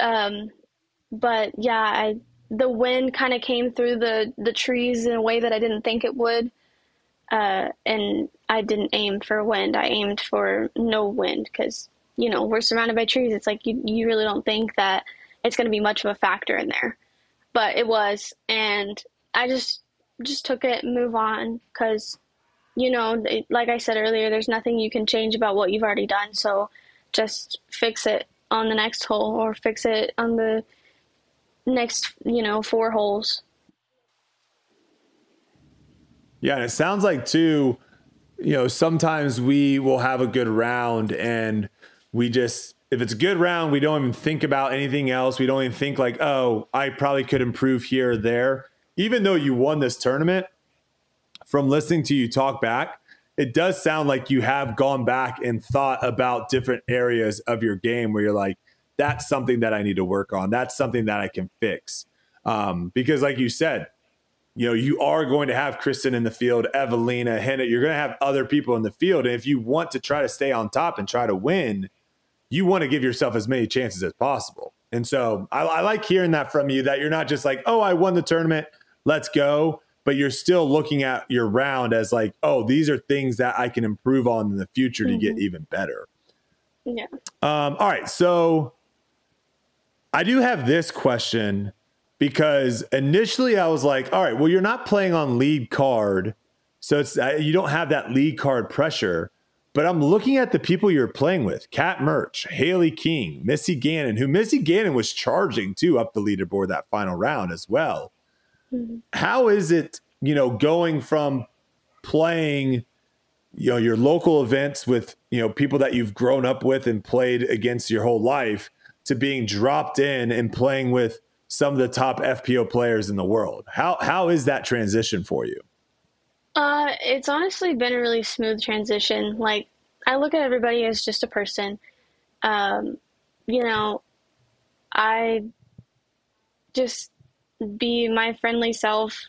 But yeah, the wind kind of came through the trees in a way that I didn't think it would. And I didn't aim for wind. I aimed for no wind because, you know, we're surrounded by trees. It's like you really don't think that it's going to be much of a factor in there. But it was. And I just took it and move on because, you know, like I said earlier, there's nothing you can change about what you've already done. So just fix it on the next hole or fix it on the next, you know, 4 holes. Yeah. And it sounds like too, you know, sometimes we will have a good round and we just, if it's a good round, we don't even think about anything else. We don't even think like, oh, I probably could improve here or there. Even though you won this tournament, from listening to you talk back, it does sound like you have gone back and thought about different areas of your game where you're like, that's something that I need to work on. That's something that I can fix. Because like you said, you know, you are going to have Kristen in the field, Evelina, Hannah, you're going to have other people in the field. And if you want to try to stay on top and try to win, you want to give yourself as many chances as possible. And so I like hearing that from you, that you're not just like, oh, I won the tournament, let's go. But you're still looking at your round as like, oh, these are things that I can improve on in the future to get even better. Yeah. All right. So I do have this question because initially I was like, all right, well, you're not playing on lead card. So it's, you don't have that lead card pressure, but I'm looking at the people you're playing with. Kat Murch, Haley King, Missy Gannon, who Missy Gannon was charging too up the leaderboard that final round as well. How is it, you know, going from playing, you know, your local events with, you know, people that you've grown up with and played against your whole life to being dropped in and playing with some of the top FPO players in the world? How is that transition for you? It's honestly been a really smooth transition. Like, I look at everybody as just a person. You know, I just be my friendly self,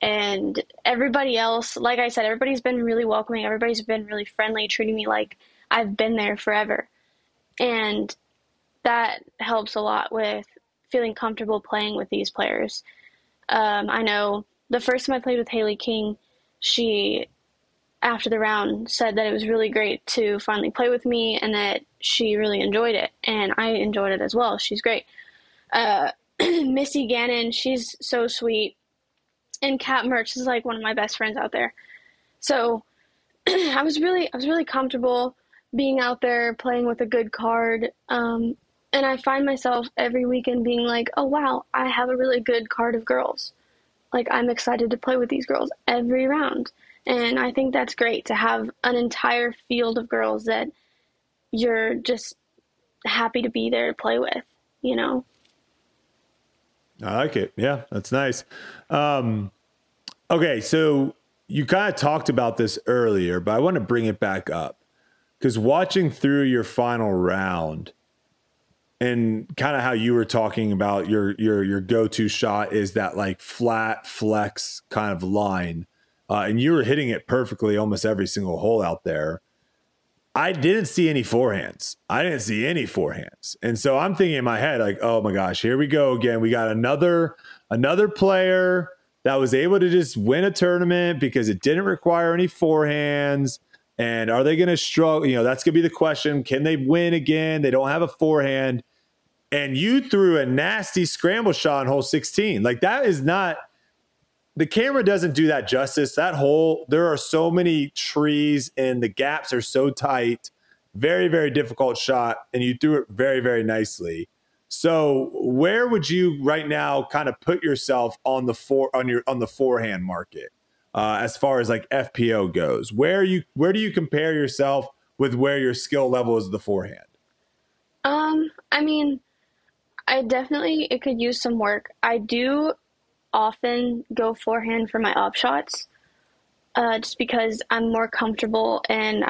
and everybody else, like I said, everybody's been really welcoming, everybody's been really friendly, treating me like I've been there forever, and that helps a lot with feeling comfortable playing with these players. I know the first time I played with Haley King, she, after the round, said that it was really great to finally play with me and that she really enjoyed it, and I enjoyed it as well. She's great. Missy Gannon, she's so sweet. And Kat Murch is like one of my best friends out there. So I was really comfortable being out there playing with a good card. And I find myself every weekend being like, oh, wow, I have a really good card of girls. Like, I'm excited to play with these girls every round. And I think that's great to have an entire field of girls that you're just happy to be there to play with, you know? I like it. Yeah, that's nice. Okay, so you kind of talked about this earlier, but I want to bring it back up because watching through your final round and kind of how you were talking about your go-to shot is that like flat flex kind of line, and you were hitting it perfectly almost every single hole out there. I didn't see any forehands. I didn't see any forehands. And so I'm thinking in my head, like, oh my gosh, here we go again. We got another player that was able to just win a tournament because it didn't require any forehands. And are they going to struggle? You know, that's going to be the question. Can they win again? They don't have a forehand. And you threw a nasty scramble shot in hole 16. Like, that is not, the camera doesn't do that justice. That hole, there are so many trees and the gaps are so tight. Very, very difficult shot. And you threw it very, very nicely. So where would you right now kind of put yourself on the forehand market as far as like FPO goes? Where do you compare yourself with where your skill level is the forehand? I mean, it could use some work. I do often go forehand for my up shots, just because I'm more comfortable and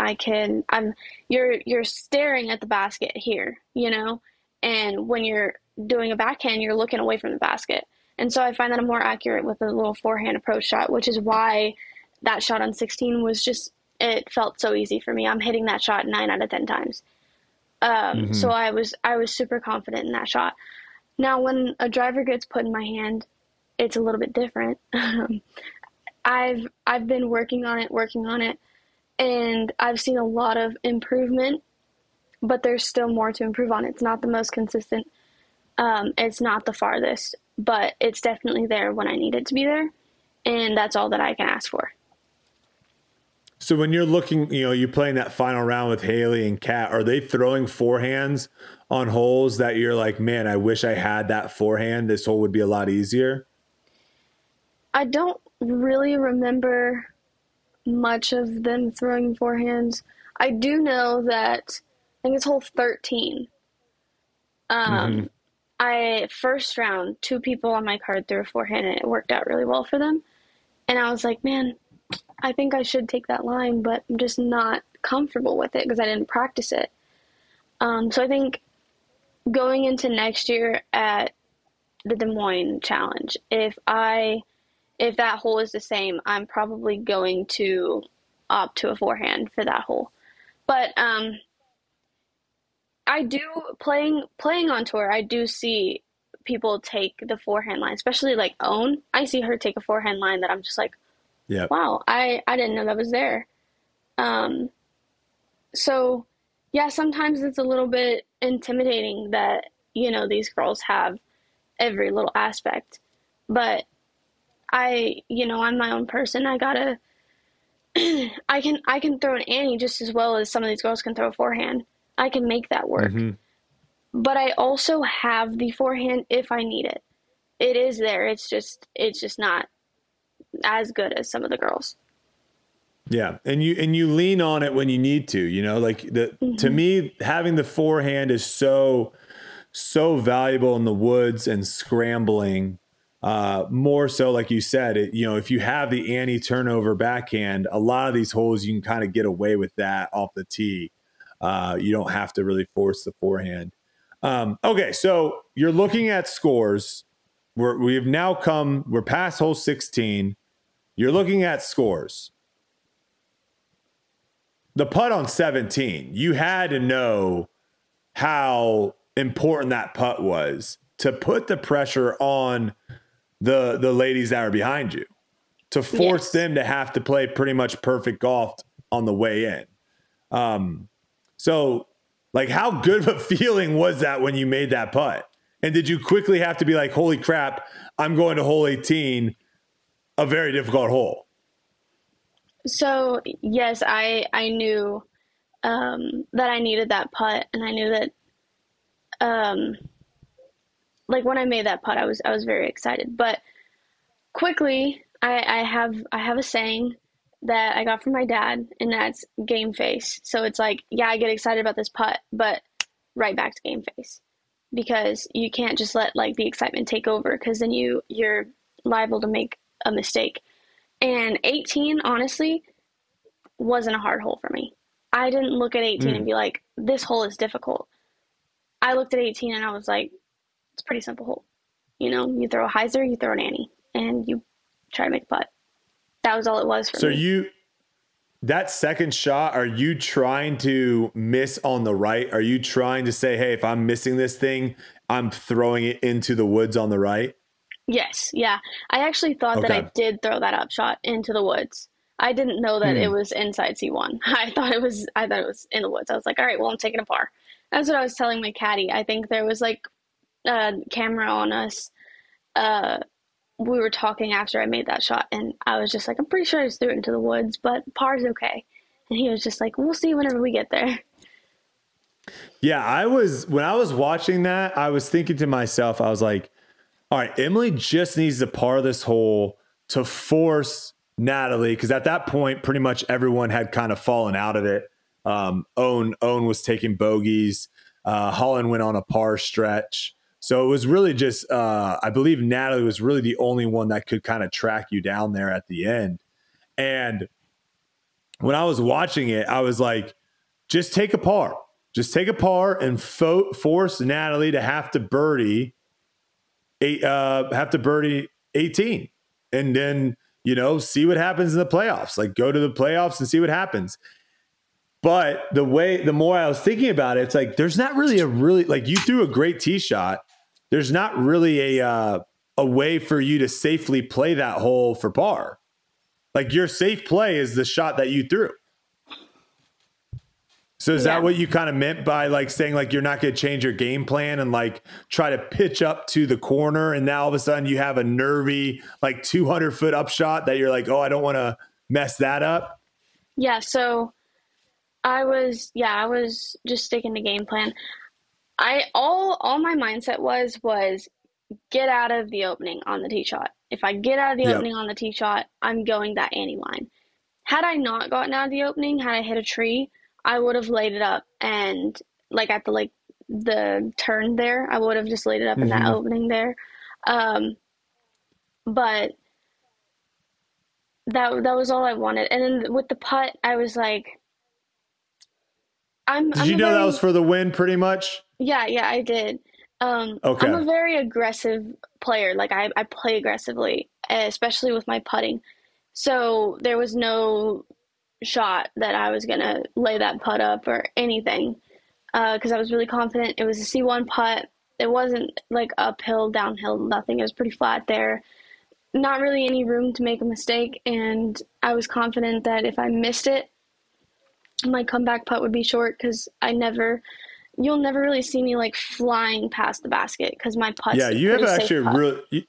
you're staring at the basket here, you know, and when you're doing a backhand, you're looking away from the basket. And so I find that I'm more accurate with a little forehand approach shot, which is why that shot on 16 was just, it felt so easy for me. I'm hitting that shot 9 out of 10 times. So I was super confident in that shot. Now, when a driver gets put in my hand, it's a little bit different. I've been working on it, and I've seen a lot of improvement, but there's still more to improve on. It's not the most consistent. It's not the farthest, but it's definitely there when I need it to be there, and that's all that I can ask for. So when you're looking, you know, you're playing that final round with Haley and Kat, are they throwing forehands on holes that you're like, man, I wish I had that forehand, this hole would be a lot easier? I don't really remember much of them throwing forehands. I do know that I think it's hole 13. I first round, two people on my card threw a forehand, and it worked out really well for them. And I was like, man, I think I should take that line, but I'm just not comfortable with it because I didn't practice it. So I think going into next year at the Des Moines Challenge, if that hole is the same, I'm probably going to opt to a forehand for that hole. But I do playing on tour, I do see people take the forehand line, especially like Owen. I see her take a forehand line that I'm just like, yeah, wow, I didn't know that was there. So yeah, sometimes it's a little bit intimidating that, you know, these girls have every little aspect, but I, you know, I'm my own person. I gotta, I can throw an ante just as well as some of these girls can throw a forehand. I can make that work, but I also have the forehand if I need it. It is there. It's just not as good as some of the girls. Yeah. And you lean on it when you need to, you know, like to me, having the forehand is so valuable in the woods and scrambling, more so, like you said, you know, if you have the ante turnover backhand, a lot of these holes, you can kind of get away with that off the tee. You don't have to really force the forehand. Okay. So you're looking at scores. We're past hole 16. You're looking at scores. The putt on 17, you had to know how important that putt was to put the pressure on the ladies that are behind you, to force them to have to play pretty much perfect golf on the way in. So like, how good of a feeling was that when you made that putt? And did you quickly have to be like, holy crap, I'm going to hole 18, a very difficult hole? So yes, I knew that I needed that putt, and I knew that like when I made that putt, I was very excited. But quickly, I have a saying that I got from my dad, and that's game face. So it's like, yeah, I get excited about this putt, but right back to game face, because you can't just let like the excitement take over, because then you're liable to make a mistake. And 18, honestly, wasn't a hard hole for me. I didn't look at 18 and be like, this hole is difficult. I looked at 18 and I was like, it's a pretty simple hole. You know, you throw a hyzer, you throw an ante, and you try to make a putt. That was all it was for me. So that second shot, are you trying to miss on the right? Are you trying to say, hey, if I'm missing this thing, I'm throwing it into the woods on the right? Yes. Yeah. I actually thought that I did throw that up shot into the woods. I didn't know that it was inside C1. I thought it was in the woods. I was like, all right, well, I'm taking a par. That's what I was telling my caddy. I think there was like a camera on us. We were talking after I made that shot, and I was just like, I'm pretty sure I just threw it into the woods, but par's okay. And he was just like, we'll see whenever we get there. Yeah. When I was watching that, I was thinking to myself, I was like, all right, Emily just needs to par this hole to force Natalie, because at that point, pretty much everyone had kind of fallen out of it. Owen was taking bogeys. Holland went on a par stretch. So it was really just, I believe Natalie was really the only one that could kind of track you down there at the end. And when I was watching it, I was like, just take a par. Just take a par and force Natalie to have to birdie 18, and then, you know, see what happens in the playoffs. Like, go to the playoffs and see what happens. But the more I was thinking about it, it's like, there's not really like, you threw a great tee shot. There's not really a way for you to safely play that hole for par. Like, your safe play is the shot that you threw. So is that what you kind of meant by like saying like you're not going to change your game plan and like try to pitch up to the corner, and now all of a sudden you have a nervy like 200-foot up shot that you're like, oh, I don't want to mess that up? Yeah, so I was just sticking to game plan. All my mindset was get out of the opening on the tee shot. If I get out of the opening on the tee shot, I'm going that ante line. had I not gotten out of the opening, had I hit a tree, I would have laid it up, and like at the the turn there, I would have just laid it up in that opening there. But that was all I wanted. And then with the putt, I was like, did you know that was for the win pretty much? Yeah, I did. Okay. I'm a very aggressive player. Like I play aggressively, especially with my putting. So there was no shot that I was going to lay that putt up or anything. Cause I was really confident. It was a C1 putt. It wasn't like uphill, downhill, nothing. It was pretty flat there. Not really any room to make a mistake. And I was confident that if I missed it, my comeback putt would be short. Cause you'll never really see me like flying past the basket. Cause my putt's pretty safe. Yeah. You have actually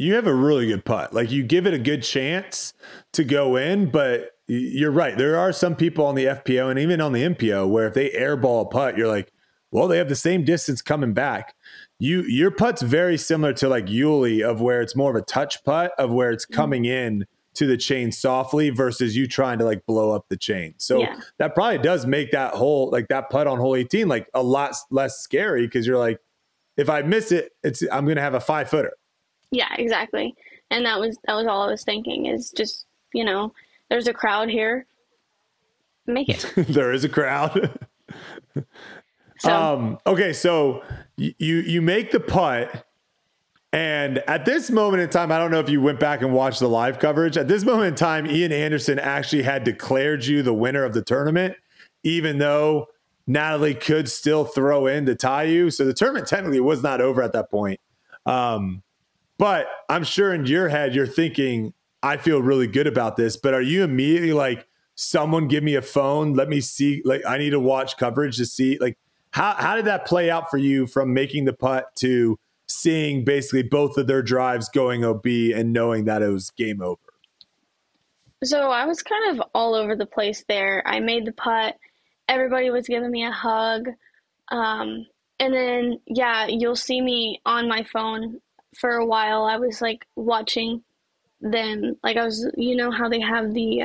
you have a really good putt. Like you give it a good chance to go in, but you're right. There are some people on the FPO and even on the MPO where if they airball a putt, you're like, well, they have the same distance coming back. Your putt's very similar to like Yuli, of where it's more of a touch putt, of where it's coming in to the chain softly versus you trying to like blow up the chain. So that probably does make that hole, like that putt on hole 18, like a lot less scary, because you're like, if I miss it, I'm going to have a 5-footer. Yeah, exactly. And that was all I was thinking, is just, you know, there's a crowd here, make it. There is a crowd. So. Okay. So you make the putt, and at this moment in time, I don't know if you went back and watched the live coverage. At this moment in time, Ian Anderson actually had declared you the winner of the tournament, even though Natalie could still throw in to tie you. So the tournament technically was not over at that point. But I'm sure in your head, you're thinking, I feel really good about this, but are you immediately like, someone give me a phone, let me see, like I need to watch coverage to see, like how did that play out for you from making the putt to seeing basically both of their drives going OB and knowing that it was game over? So I was kind of all over the place there. I made the putt, everybody was giving me a hug. And then, yeah, you'll see me on my phone for a while. I was like watching them, like I was, you know how they have the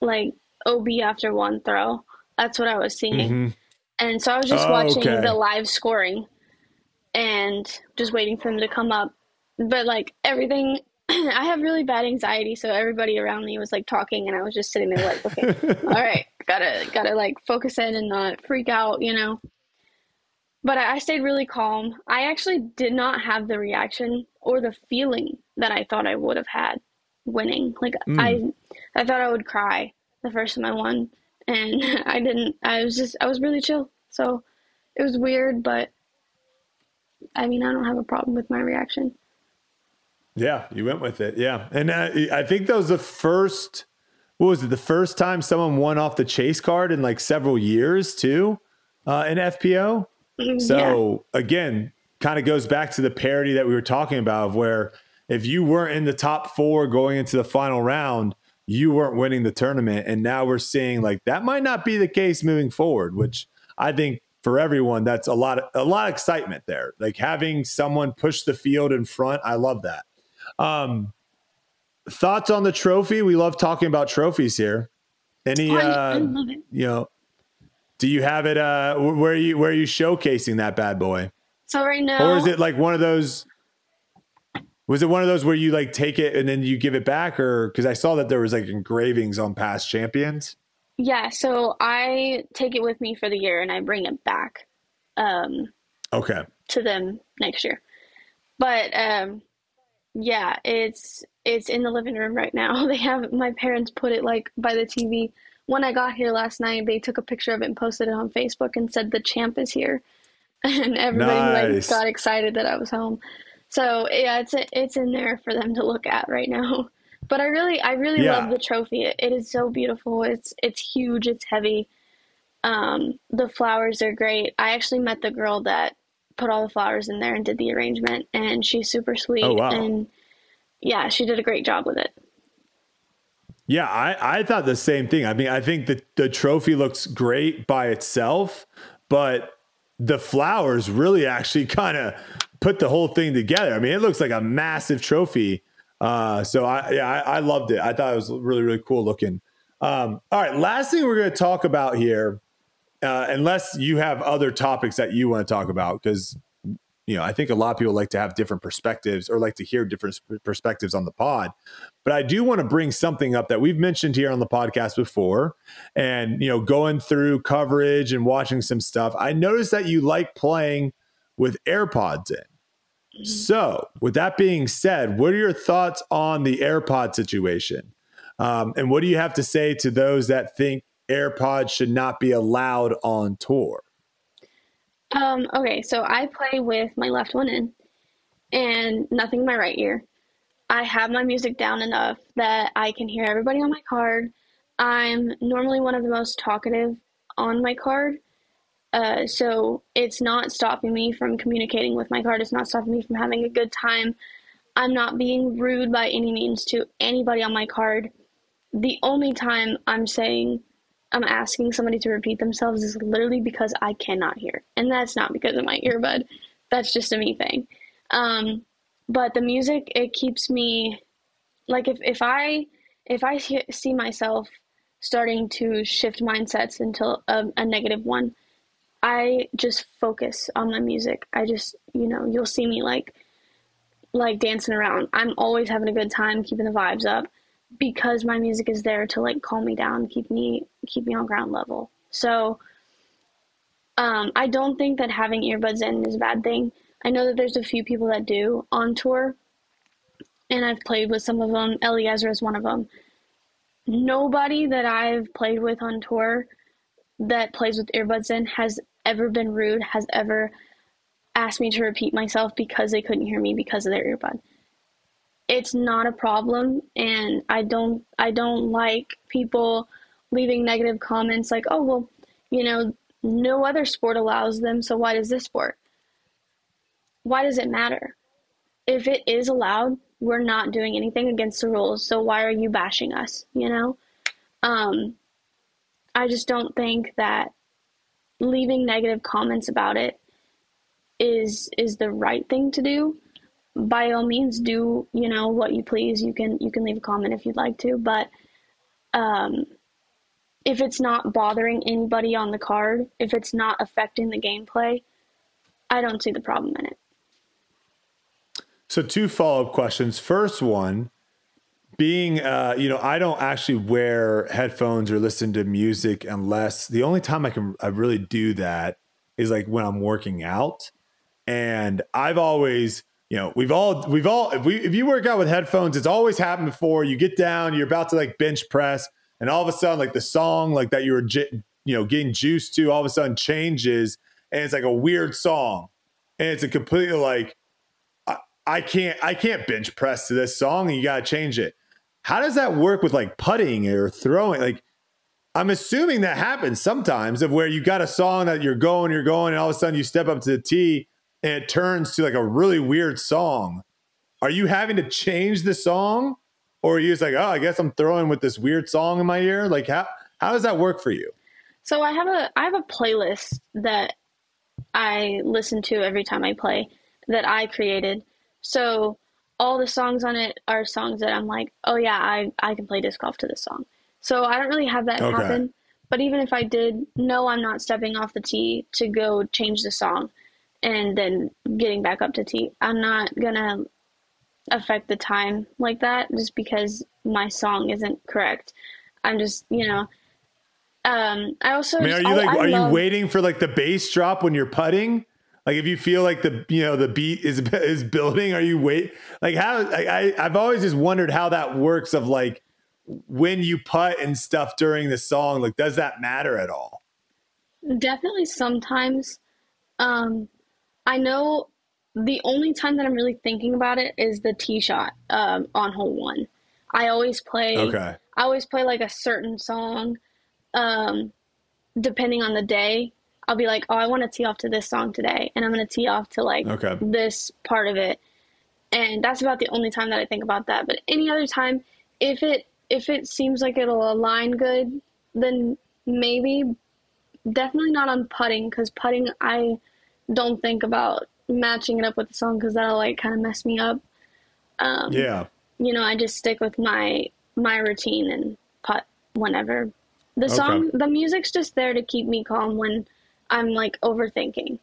like OB after one throw, that's what I was seeing. And so I was just watching the live scoring and just waiting for them to come up. But like everything, I have really bad anxiety, so everybody around me was like talking, and I was just sitting there like, okay, all right, gotta like focus in and not freak out, you know. But I stayed really calm. I actually did not have the reaction or the feeling that I thought I would have had winning. Like I thought I would cry the first time I won, and I didn't. I was really chill. So it was weird, but I mean, I don't have a problem with my reaction. Yeah, you went with it. Yeah. And I think that was the first, what was it? The first time someone won off the chase card in like several years too, in FPO. So again, kind of goes back to the parity that we were talking about, of where if you weren't in the top four going into the final round, you weren't winning the tournament. And now we're seeing like that might not be the case moving forward, which I think for everyone, that's a lot of excitement there. Like having someone push the field in front. I love that. Thoughts on the trophy? We love talking about trophies here. Any, I love it. You know, do you have it? Where are you showcasing that bad boy? So right now, or is it like one of those? Was it one of those where you like take it and then you give it back, or because I saw that there was like engravings on past champions? Yeah, so I take it with me for the year and I bring it back. To them next year, but yeah, it's in the living room right now. They have my parents put it like by the TV. When I got here last night, they took a picture of it and posted it on Facebook and said the champ is here, and everybody like got excited that I was home. So yeah, it's in there for them to look at right now. But I really love the trophy. It is so beautiful. It's huge. It's heavy. The flowers are great. I actually met the girl that put all the flowers in there and did the arrangement, and she's super sweet. Oh, wow. And yeah, she did a great job with it. Yeah, I thought the same thing. I mean, I think that the trophy looks great by itself, but the flowers really actually kind of put the whole thing together. I mean, it looks like a massive trophy So I loved it. I thought it was really, really cool looking. All right. Last thing we're going to talk about here, unless you have other topics that you want to talk about, because, you know, I think a lot of people like to have different perspectives or like to hear different perspectives on the pod, but I do want to bring something up that we've mentioned here on the podcast before. And, you know, going through coverage and watching some stuff, I noticed that you like playing with AirPods in. So with that being said, what are your thoughts on the AirPod situation? And what do you have to say to those that think AirPods should not be allowed on tour? Okay, so I play with my left one in and nothing in my right ear. I have my music down enough that I can hear everybody on my card. I'm normally one of the most talkative on my card. So it's not stopping me from communicating with my card. It's not stopping me from having a good time. I'm not being rude by any means to anybody on my card. The only time I'm asking somebody to repeat themselves is literally because I cannot hear. And that's not because of my earbud. That's just a me thing. But the music, it keeps me, like if I see myself starting to shift mindsets until a negative one, I just focus on my music. I just, you know, you'll see me like dancing around. I'm always having a good time, keeping the vibes up, because my music is there to like calm me down, keep me on ground level. So I don't think that having earbuds in is a bad thing. I know that there's a few people that do on tour, and I've played with some of them. Eliezer is one of them. Nobody that I've played with on tour that plays with earbuds in has ever been rude, has ever asked me to repeat myself because they couldn't hear me because of their earbud. It's not a problem, and I don't like people leaving negative comments like, oh, well, you know, no other sport allows them, so why does this sport? Why does it matter? If it is allowed, we're not doing anything against the rules, so why are you bashing us, you know? I just don't think that leaving negative comments about it is the right thing to do. By all means, do, you know, what you please. You can leave a comment if you'd like to, but if it's not bothering anybody on the card, if it's not affecting the gameplay, I don't see the problem in it. So two follow-up questions. First one, being, you know, I don't actually wear headphones or listen to music unless the only time I really do that is like when I'm working out. And I've always, you know, if you work out with headphones, it's always happened before. You get down, you're about to like bench press, and all of a sudden, like the song like that you were, you know, getting juiced to, all of a sudden changes, and it's like a weird song, and it's a completely like, I can't bench press to this song, and you gotta change it. How does that work with like putting or throwing? Like, I'm assuming that happens sometimes, of where you got a song that you're going, and all of a sudden you step up to the tee and it turns to like a really weird song. Are you having to change the song, or are you just like, oh, I guess I'm throwing with this weird song in my ear? Like, how does that work for you? So I have a playlist that I listen to every time I play that I created. So all the songs on it are songs that I'm like, oh yeah, I can play disc golf to this song. So I don't really have that happen. But even if I did, no, I'm not stepping off the tee to go change the song and then getting back up to tee. I'm not going to affect the time like that just because my song isn't correct. I'm just, you know, I also, I mean, are you waiting for like the bass drop when you're putting? Like if you feel like the, you know, the beat is building, are you wait? Like how, I've always just wondered how that works of like when you putt and stuff during the song, like, does that matter at all? Definitely sometimes. I know the only time that I'm really thinking about it is the tee shot, on hole one. I always play like a certain song, depending on the day. I'll be like, oh, I want to tee off to this song today, and I'm going to tee off to like this part of it. And that's about the only time that I think about that. But any other time, if it seems like it'll align good, then maybe. Definitely not on putting, because putting, I don't think about matching it up with the song because that'll like kind of mess me up. Yeah. you know, I just stick with my routine and putt whenever. The song, the music's just there to keep me calm when I'm like overthinking.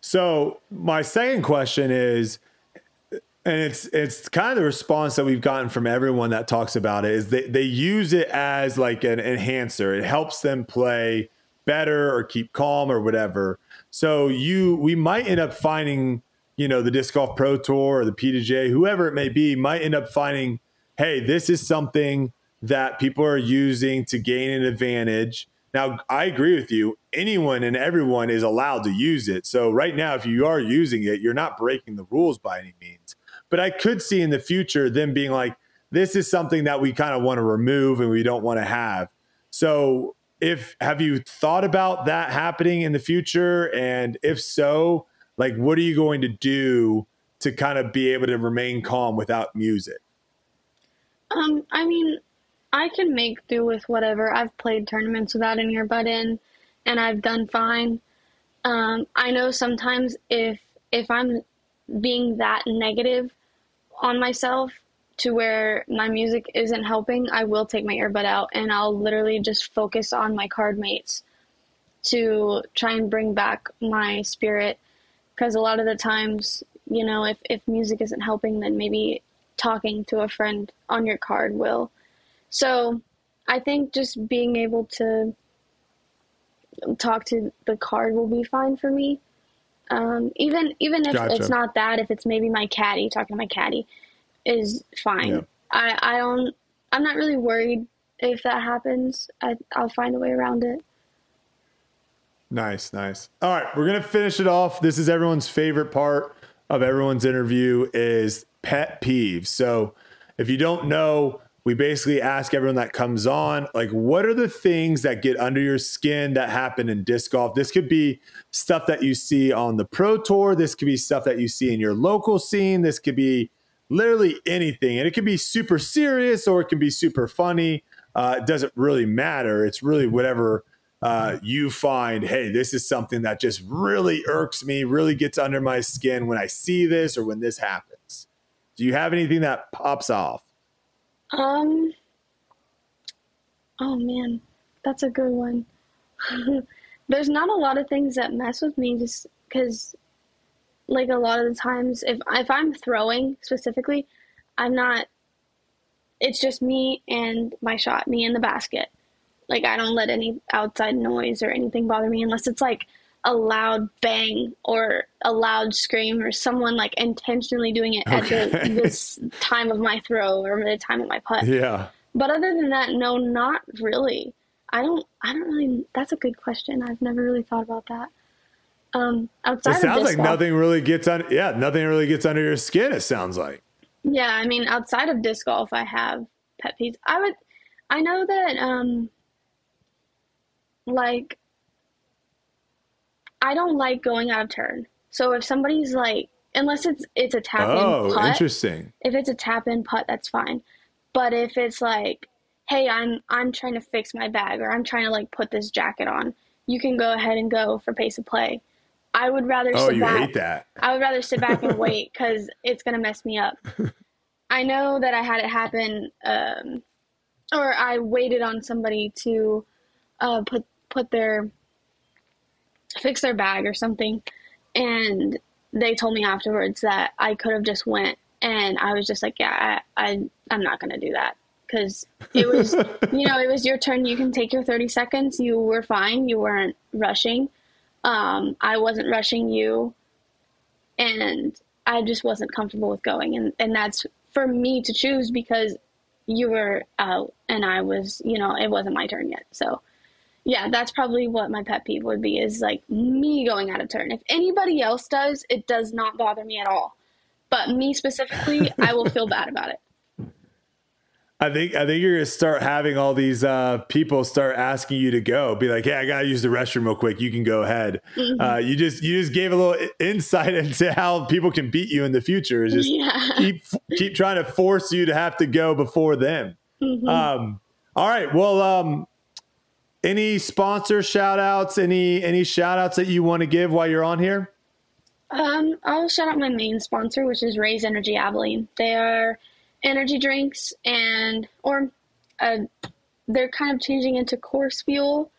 So my second question is, and it's kind of the response that we've gotten from everyone that talks about it, is they use it as like an enhancer. It helps them play better or keep calm or whatever. So we might end up finding, you know, the Disc Golf Pro Tour or the PDGA, whoever it may be, might end up finding, hey, this is something that people are using to gain an advantage. Now, I agree with you. Anyone and everyone is allowed to use it. So right now, if you are using it, you're not breaking the rules by any means. But I could see in the future them being like, this is something that we kind of want to remove and we don't want to have. So have you thought about that happening in the future? And if so, like, what are you going to do to kind of be able to remain calm without music? I mean, I can make do with whatever. I've played tournaments without an earbud in, and I've done fine. I know sometimes if I'm being that negative on myself to where my music isn't helping, I will take my earbud out, and I'll literally just focus on my card mates to try and bring back my spirit. Because a lot of the times, you know, if music isn't helping, then maybe talking to a friend on your card will. So I think just being able to talk to the card will be fine for me. Even if it's not that, if it's maybe my caddy, talking to my caddy is fine. Yeah. I'm not really worried if that happens. I'll find a way around it. Nice, nice. All right, we're going to finish it off. This is everyone's favorite part of everyone's interview, is pet peeves. So if you don't know, we basically ask everyone that comes on, like, what are the things that get under your skin that happen in disc golf? This could be stuff that you see on the pro tour. This could be stuff that you see in your local scene. This could be literally anything. And it could be super serious or it can be super funny. It doesn't really matter. It's really whatever you find, hey, this is something that just really irks me, really gets under my skin when I see this or when this happens. Do you have anything that pops off? Oh man, that's a good one. There's not a lot of things that mess with me, just because, like, a lot of the times if I'm throwing specifically, I'm not, it's just me and my shot, me and the basket. Like, I don't let any outside noise or anything bother me unless it's like a loud bang or a loud scream or someone like intentionally doing it at this time of my throw or the time of my putt. Yeah. But other than that, no, not really. I don't really, that's a good question. I've never really thought about that. Outside of disc golf. It sounds like nothing really gets on. Yeah. Nothing really gets under your skin. It sounds like. Yeah. I mean, outside of disc golf, I have pet peeves. I know that, like, I don't like going out of turn. So if somebody's like, unless it's a tap-in putt. Oh, interesting. If it's a tap-in putt, that's fine. But if it's like, hey, I'm trying to fix my bag, or I'm trying to, like, put this jacket on, you can go ahead and go for pace of play. I would rather sit back. Oh, you hate that. I would rather sit back and wait, because it's going to mess me up. I know that I had it happen, or I waited on somebody to put their – fix their bag or something, and they told me afterwards that I could have just went, and I was just like, yeah, I'm not gonna do that, because it was you know, it was your turn, you can take your 30 seconds, you were fine, you weren't rushing, I wasn't rushing you, and I just wasn't comfortable with going, and that's for me to choose, because you were out and I was, you know, it wasn't my turn yet. So yeah, that's probably what my pet peeve would be, is like me going out of turn. If anybody else does, it does not bother me at all. But me specifically, I will feel bad about it. I think you're going to start having all these people start asking you to go. Be like, hey, I got to use the restroom real quick. You can go ahead. Mm-hmm. You just gave a little insight into how people can beat you in the future. It's just keep trying to force you to have to go before them. Mm-hmm. All right. Well, any sponsor shout outs, any shout outs that you want to give while you're on here? I'll shout out my main sponsor, which is Raise Energy Abilene. They are energy drinks they're kind of changing into course fuel.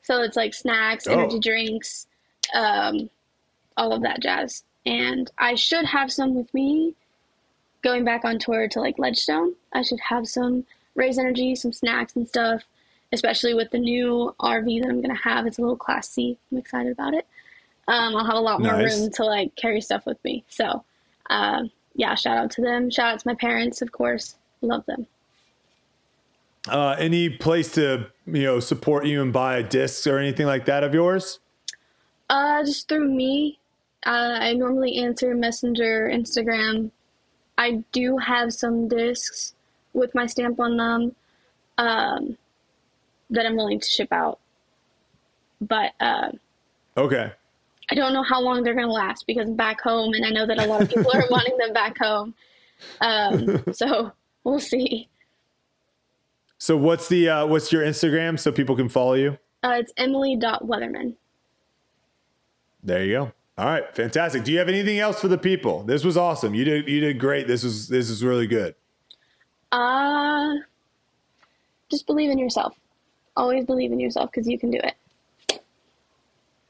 So it's like snacks, energy drinks, all of that jazz. And I should have some with me going back on tour to like Ledgestone. I should have some Raise Energy, some snacks and stuff, especially with the new RV that I'm going to have. It's a little Class C. I'm excited about it. I'll have a lot more room to like carry stuff with me. So yeah, shout out to them. Shout out to my parents, of course. Love them. Any place to, support you and buy a disc or anything like that of yours? Just through me. I normally answer Messenger, Instagram. I do have some discs with my stamp on them that I'm willing to ship out. But okay. I don't know how long they're going to last because I'm back home, and I know that a lot of people are wanting them back home. So we'll see. So what's the what's your Instagram so people can follow you? It's emily.weatherman. There you go. All right, fantastic. Do you have anything else for the people? This was awesome. You did great. This is really good. Just believe in yourself. Always believe in yourself because you can do it.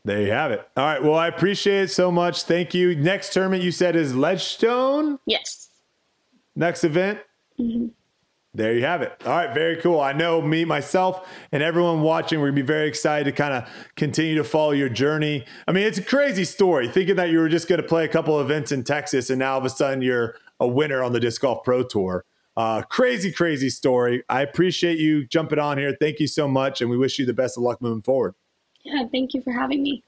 There you have it. All right. Well, I appreciate it so much. Thank you. Next tournament you said is Ledgestone? Yes. Next event? Mm-hmm. There you have it. All right. Very cool. I know me, myself, and everyone watching, we're going to be very excited to kind of continue to follow your journey. I mean, it's a crazy story thinking that you were just going to play a couple of events in Texas and now all of a sudden you're a winner on the Disc Golf Pro Tour. Crazy, crazy story. I appreciate you jumping on here. Thank you so much. And we wish you the best of luck moving forward. Yeah. Thank you for having me.